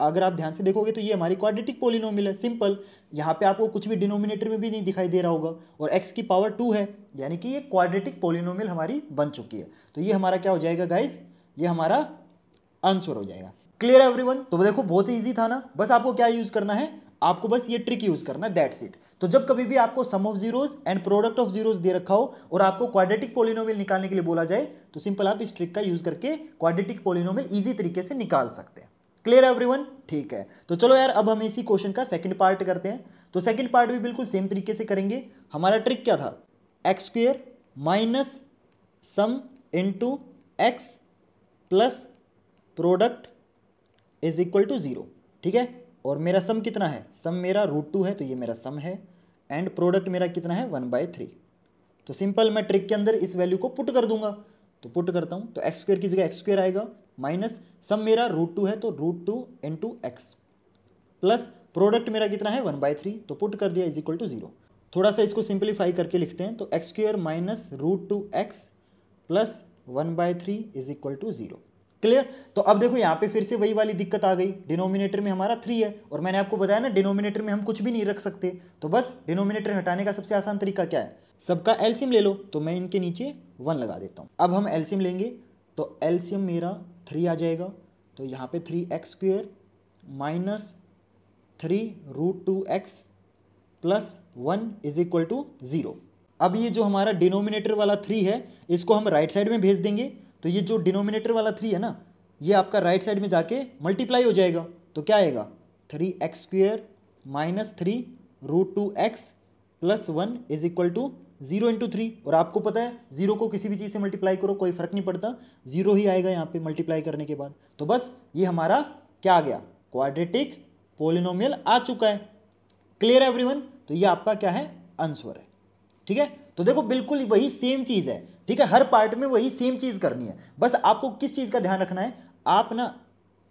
अगर आप ध्यान से देखोगे तो ये हमारी क्वाड्रेटिक पॉलिनोमियल है, सिंपल। यहाँ पे आपको कुछ भी डिनोमिनेटर में भी नहीं दिखाई दे रहा होगा, और x की पावर टू है, यानी कि ये क्वाड्रेटिक पॉलिनोमियल हमारी बन चुकी है। तो ये हमारा क्या हो जाएगा गाइज, ये हमारा आंसर हो जाएगा। क्लियर है एवरीवन? तो देखो बहुत ही ईजी था ना, बस आपको क्या यूज करना है, आपको बस ये ट्रिक यूज करना, दैट्स इट। तो जब कभी भी आपको sum of zeros and product of zeros दे रखा हो और आपको क्वाड्रेटिक पॉलिनोमियल निकालने के लिए बोला जाए, तो सिंपल आप इस ट्रिक का यूज करके क्वाड्रेटिक पॉलिनोमियल इजी तरीके से निकाल सकते हैं। क्लियर है एवरीवन? ठीक है, तो चलो यार अब हम इसी क्वेश्चन का सेकंड पार्ट करते हैं। तो सेकंड पार्ट भी बिल्कुल सेम तरीके से करेंगे। हमारा ट्रिक क्या था, x square minus sum into x plus product is equal to zero, ठीक है। और मेरा सम कितना है, सम मेरा रूट टू है, तो ये मेरा सम है, एंड प्रोडक्ट मेरा कितना है वन बाई थ्री। तो सिंपल मैं ट्रिक के अंदर इस वैल्यू को पुट कर दूंगा, तो पुट करता हूँ। तो एक्स स्क्वेयर की जगह एक्स स्क्वेयर आएगा, माइनस सम मेरा रूट टू है तो root two into x, plus product मेरा कितना है वन बाई थ्री, तो पुट कर दिया इज इक्वल टू जीरो। थोड़ा सा इसको सिंप्लीफाई करके लिखते हैं, तो x square minus root two x plus one by three is equal to zero. Clear? तो अब देखो यहाँ पे फिर से वही वाली दिक्कत आ गई, डिनोमिनेटर में हमारा थ्री है, और मैंने आपको बताया ना डिनोमिनेटर में हम कुछ भी नहीं रख सकते। तो बस डिनोमिनेटर हटाने का सबसे आसान तरीका क्या है, सबका एलसीएम ले लो। तो मैं इनके नीचे वन लगा देता हूँ। अब हम एलसीएम लेंगे, तो एलसीएम मेरा थ्री आ जाएगा, तो यहाँ पे three x square minus three root two x plus one is equal to zero. अब ये जो हमारा डिनोमिनेटर वाला थ्री है, इसको हम राइट साइड में भेज देंगे। तो ये जो डिनोमिनेटर वाला थ्री है ना, ये आपका राइट साइड में जाके मल्टीप्लाई हो जाएगा। तो क्या आएगा, three x square minus three root two x plus one is equal to zero into three. और आपको पता है जीरो को किसी भी चीज़ से मल्टीप्लाई करो कोई फर्क नहीं पड़ता, जीरो ही आएगा यहाँ पे मल्टीप्लाई करने के बाद। तो बस ये हमारा क्या आ गया, क्वाड्रेटिक पॉलिनोमियल आ चुका है। क्लियर है एवरीवन? तो ये आपका क्या है, आंसर है। ठीक है, तो देखो बिल्कुल वही सेम चीज़ है। ठीक है, हर पार्ट में वही सेम चीज़ करनी है। बस आपको किस चीज़ का ध्यान रखना है, आप ना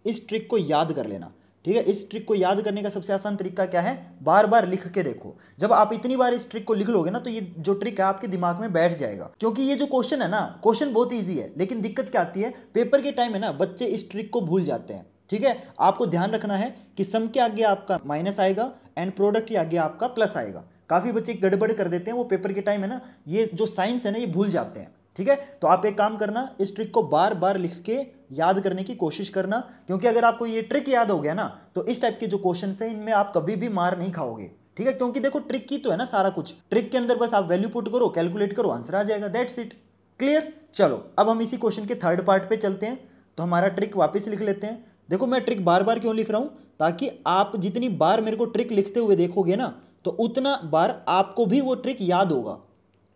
इस ट्रिक को याद कर लेना। ठीक है, इस ट्रिक को याद करने का सबसे आसान तरीका क्या है, बार बार लिख के देखो। जब आप इतनी बार इस ट्रिक को लिख लोगे ना, तो ये जो ट्रिक है आपके दिमाग में बैठ जाएगा। क्योंकि ये जो क्वेश्चन है ना, क्वेश्चन बहुत ईजी है, लेकिन दिक्कत क्या आती है, पेपर के टाइम है ना, बच्चे इस ट्रिक को भूल जाते हैं। ठीक है, आपको ध्यान रखना है कि सम के आगे आपका माइनस आएगा एंड प्रोडक्ट के आगे आपका प्लस आएगा। काफ़ी बच्चे गड़बड़ कर देते हैं, वो पेपर के टाइम है ना, ये जो साइंस है ना, ये भूल जाते हैं। ठीक है, तो आप एक काम करना, इस ट्रिक को बार बार लिख के याद करने की कोशिश करना, क्योंकि अगर आपको ये ट्रिक याद हो गया ना, तो इस टाइप के जो क्वेश्चन हैं इनमें आप कभी भी मार नहीं खाओगे। ठीक है, क्योंकि देखो ट्रिक की तो है ना सारा कुछ, ट्रिक के अंदर बस आप वैल्यू पुट करो, कैलकुलेट करो, आंसर आ जाएगा, दैट्स इट। क्लियर? चलो अब हम इसी क्वेश्चन के थर्ड पार्ट पे चलते हैं। तो हमारा ट्रिक वापस लिख लेते हैं। देखो मैं ट्रिक बार बार क्यों लिख रहा हूँ, ताकि आप जितनी बार मेरे को ट्रिक लिखते हुए देखोगे ना, तो उतना बार आपको भी वो ट्रिक याद होगा।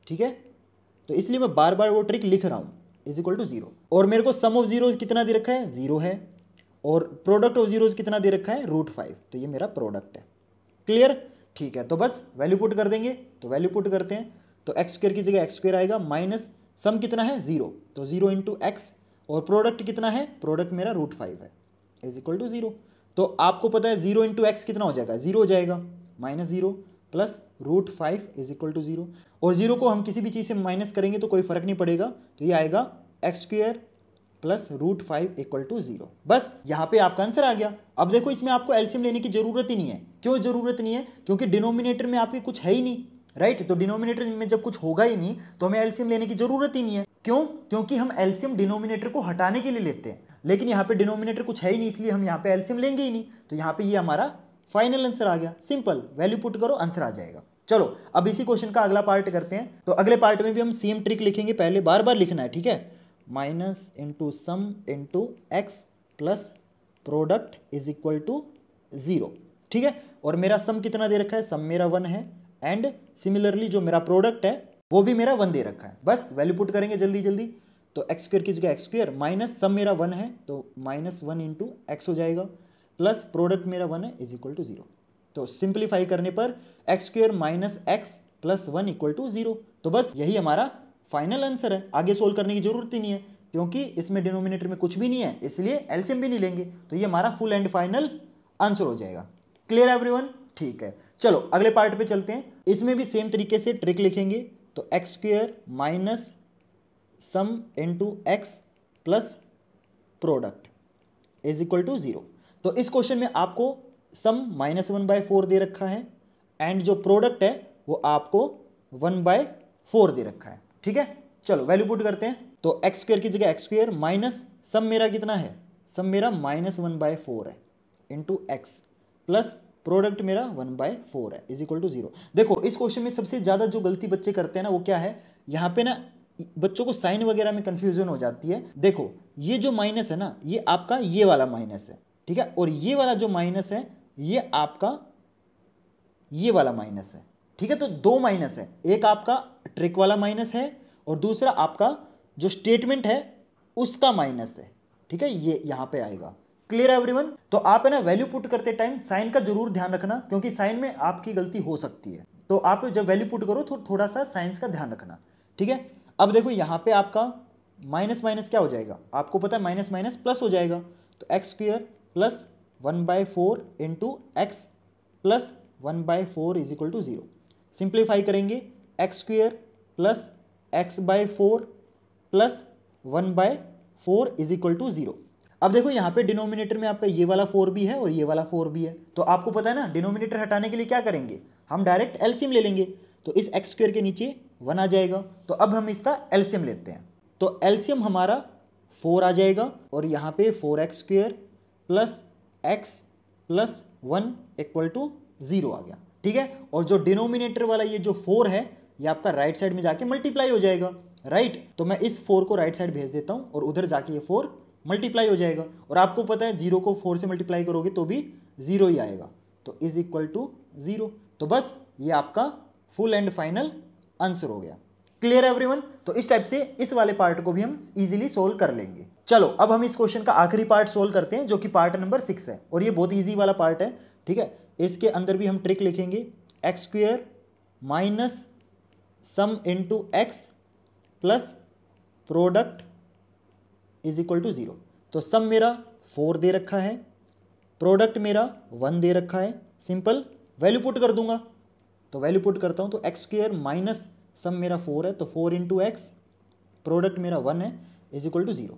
ठीक है, तो इसलिए मैं बार बार वो ट्रिक लिख रहा हूँ। इज इक्वल टू जीरो, और मेरे को सम ऑफ जीरोज कितना दे रखा है, जीरो है, और प्रोडक्ट ऑफ जीरोज कितना दे रखा है, रूट फाइव। तो ये मेरा प्रोडक्ट है। क्लियर? ठीक है, तो बस वैल्यू पुट कर देंगे। तो वैल्यू पुट करते हैं, तो एक्स स्क्वेयर की जगह एक्स स्क्वेयर आएगा, माइनस सम कितना है, जीरो, तो जीरो इंटू एक्स, और प्रोडक्ट कितना है, प्रोडक्ट मेरा रूट फाइव है, इज इक्वल टू जीरो। तो आपको पता है जीरो इंटू एक्स कितना हो जाएगा, जीरो हो जाएगा, minus zero plus root five is equal to zero. और जीरो को हम किसी भी चीज़ से माइनस करेंगे तो कोई फर्क नहीं पड़ेगा। तो ये आएगा x square plus root five equal to zero. बस यहाँ पे आपका आंसर आ गया। अब देखो इसमें आपको एलसीएम लेने की ज़रूरत ही नहीं है। क्यों ज़रूरत नहीं है, क्योंकि डिनोमिनेटर में आपके कुछ है ही नहीं, राइट। तो डिनोमिनेटर में जब कुछ होगा ही नहीं, तो हमें एलसीएम लेने की ज़रूरत ही नहीं है। क्यों? क्योंकि हम एलसीएम डिनोमिनेटर को हटाने के लिए लेते हैं, लेकिन यहाँ पर डिनोमिनेटर कुछ है ही नहीं, इसलिए हम यहाँ पर एलसीएम लेंगे ही नहीं। तो यहाँ पर ये हमारा फाइनल आंसर आ गया। सिंपल, वैल्यू पुट करो, आंसर आ जाएगा। चलो अब इसी क्वेश्चन का अगला पार्ट करते हैं। तो अगले पार्ट में भी हम सेम ट्रिक लिखेंगे, पहले बार बार लिखना है। ठीक है, minus into sum into x plus product is equal to zero. ठीक है, और मेरा सम कितना दे रखा है, सम मेरा वन है, एंड सिमिलरली जो मेरा प्रोडक्ट है वो भी मेरा वन दे रखा है। बस वैल्यू पुट करेंगे जल्दी जल्दी। तो एक्स स्क्वेयर की जगह एक्स स्क्वेयर माइनस सम मेरा वन है, तो माइनस वन इंटू एक्स हो जाएगा, प्लस प्रोडक्ट मेरा वन है, इज इक्वल टू जीरो। तो सिंप्लीफाई करने पर x square minus x plus one equal to zero. तो बस यही हमारा फाइनल आंसर है। आगे सोल्व करने की जरूरत ही नहीं है, क्योंकि इसमें डिनोमिनेटर में कुछ भी नहीं है, इसलिए एलसीएम भी नहीं लेंगे। तो ये हमारा फुल एंड फाइनल आंसर हो जाएगा। Clear everyone? ठीक है, चलो अगले पार्ट पे चलते हैं। इसमें भी सेम तरीके से ट्रिक लिखेंगे। तो x square minus sum into x plus product is equal to zero. तो इस क्वेश्चन में आपको sum minus one by four दे रखा है एंड जो प्रोडक्ट है वो आपको वन बाय फोर दे रखा है। ठीक है, चलो वैल्यू पुट करते हैं। तो एक्स स्क्वायर की जगह एक्स स्क्वायर माइनस सम मेरा कितना है, सम मेरा माइनस वन बाय फोर है इंटू एक्स प्लस प्रोडक्ट मेरा वन बाय फोर है इज इक्वल टू जीरो। देखो इस क्वेश्चन में सबसे ज़्यादा जो गलती बच्चे करते हैं ना वो क्या है, यहाँ पे ना बच्चों को साइन वगैरह में कन्फ्यूजन हो जाती है। देखो ये जो माइनस है ना ये आपका ये वाला माइनस है, ठीक है, और ये वाला जो माइनस है ये आपका ये वाला माइनस है। ठीक है, तो दो माइनस है, एक आपका ट्रिक वाला माइनस है और दूसरा आपका जो स्टेटमेंट है उसका माइनस है। ठीक है, ये यहाँ पे आएगा। क्लियर है एवरीवन? तो आप है ना वैल्यू पुट करते टाइम साइन का जरूर ध्यान रखना क्योंकि साइन में आपकी गलती हो सकती है। तो आप जब वैल्यू पुट करो तो थोड़ा सा साइंस का ध्यान रखना। ठीक है, अब देखो यहाँ पे आपका माइनस माइनस क्या हो जाएगा, आपको पता है माइनस माइनस प्लस हो जाएगा। तो x square plus one by four into x plus one by four is equal to zero. Simplify करेंगे, x square plus x by four plus one by four is equal to zero. अब देखो यहाँ पे denominator में आपका ये वाला four भी है और ये वाला फोर भी है। तो आपको पता है ना डिनोमिनेटर हटाने के लिए क्या करेंगे, हम डायरेक्ट एलसीएम ले लेंगे। तो इस एक्स स्क्वायर के नीचे वन आ जाएगा। तो अब हम इसका एलसीएम लेते हैं। तो एलसीएम हमारा फोर आ जाएगा और यहाँ पे four x square plus x plus one equal to zero आ गया। ठीक है, और जो डिनोमिनेटर वाला ये जो फोर है ये आपका राइट साइड में जाके मल्टीप्लाई हो जाएगा, राइट। तो मैं इस फोर को राइट साइड भेज देता हूँ और उधर जाके ये फोर मल्टीप्लाई हो जाएगा। और आपको पता है जीरो को फोर से मल्टीप्लाई करोगे तो भी जीरो ही आएगा। तो इज इक्वल टू जीरो। तो बस ये आपका फुल एंड फाइनल आंसर हो गया। क्लियर है एवरीवन? तो इस टाइप से इस वाले पार्ट को भी हम इजीली सोल्व कर लेंगे। चलो अब हम इस क्वेश्चन का आखिरी पार्ट सोल्व करते हैं जो कि पार्ट नंबर सिक्स है और ये बहुत ईजी वाला पार्ट है। ठीक है, इसके अंदर भी हम ट्रिक लिखेंगे, x square minus sum into x plus product is equal to zero. तो सम मेरा फोर दे रखा है, प्रोडक्ट मेरा वन दे रखा है। सिंपल वैल्यू पुट कर दूंगा। तो वैल्यू पुट करता हूँ। तो एक्स स्क्वेयर माइनस सम मेरा फोर है, तो फोर इंटू एक्स प्रोडक्ट मेरा वन है इज इक्वल टू जीरो।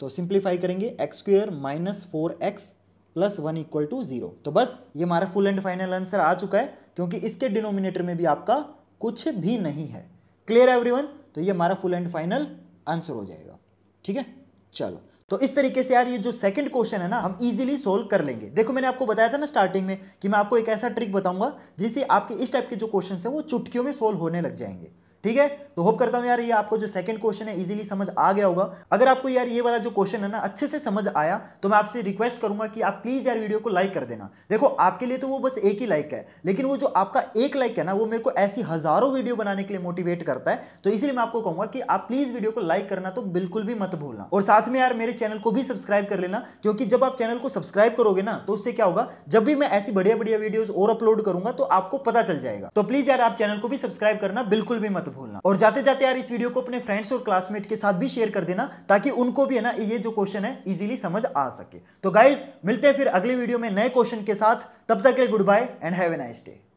तो सिंप्लीफाई करेंगे, x square minus four x plus one equal to zero. तो बस ये हमारा फुल एंड फाइनल आंसर आ चुका है क्योंकि इसके डिनोमिनेटर में भी आपका कुछ भी नहीं है। क्लियर है एवरीवन? तो ये हमारा फुल एंड फाइनल आंसर हो जाएगा। ठीक है, चलो तो इस तरीके से यार ये जो सेकंड क्वेश्चन है ना हम इजीली सोल्व कर लेंगे। देखो मैंने आपको बताया था ना स्टार्टिंग में कि मैं आपको एक ऐसा ट्रिक बताऊंगा जिससे आपके इस टाइप के जो क्वेश्चन है वो चुटकियों में सोल्व होने लग जाएंगे। ठीक है, तो होप करता हूँ यार ये आपको जो सेकंड क्वेश्चन है इजीली समझ आ गया होगा। अगर आपको यार ये वाला जो क्वेश्चन है ना अच्छे से समझ आया तो मैं आपसे रिक्वेस्ट करूंगा कि आप प्लीज़ यार वीडियो को लाइक कर देना। देखो आपके लिए तो वो बस एक ही लाइक है, लेकिन वो जो आपका एक लाइक है ना वो मेरे को ऐसी हज़ारों वीडियो बनाने के लिए मोटिवेट करता है। तो इसलिए मैं आपको कहूँगा कि आप प्लीज़ वीडियो को लाइक करना तो बिल्कुल भी मत भूलना और साथ में यार मेरे चैनल को भी सब्सक्राइब कर लेना क्योंकि जब आप चैनल को सब्सक्राइब करोगे ना तो उससे क्या होगा, जब भी मैं ऐसी बढ़िया बढ़िया वीडियोज और अपलोड करूँगा तो आपको पता चल जाएगा। तो प्लीज़ यार आप चैनल को भी सब्सक्राइब करना बिल्कुल भी मत भूलना। और जाते जाते यार इस वीडियो को अपने फ्रेंड्स और क्लासमेट के साथ भी शेयर कर देना ताकि उनको भी है ना ये जो क्वेश्चन है इजीली समझ आ सके। तो गाइज मिलते हैं फिर अगले वीडियो में नए क्वेश्चन के साथ। तब तक के लिए good bye and have a nice day.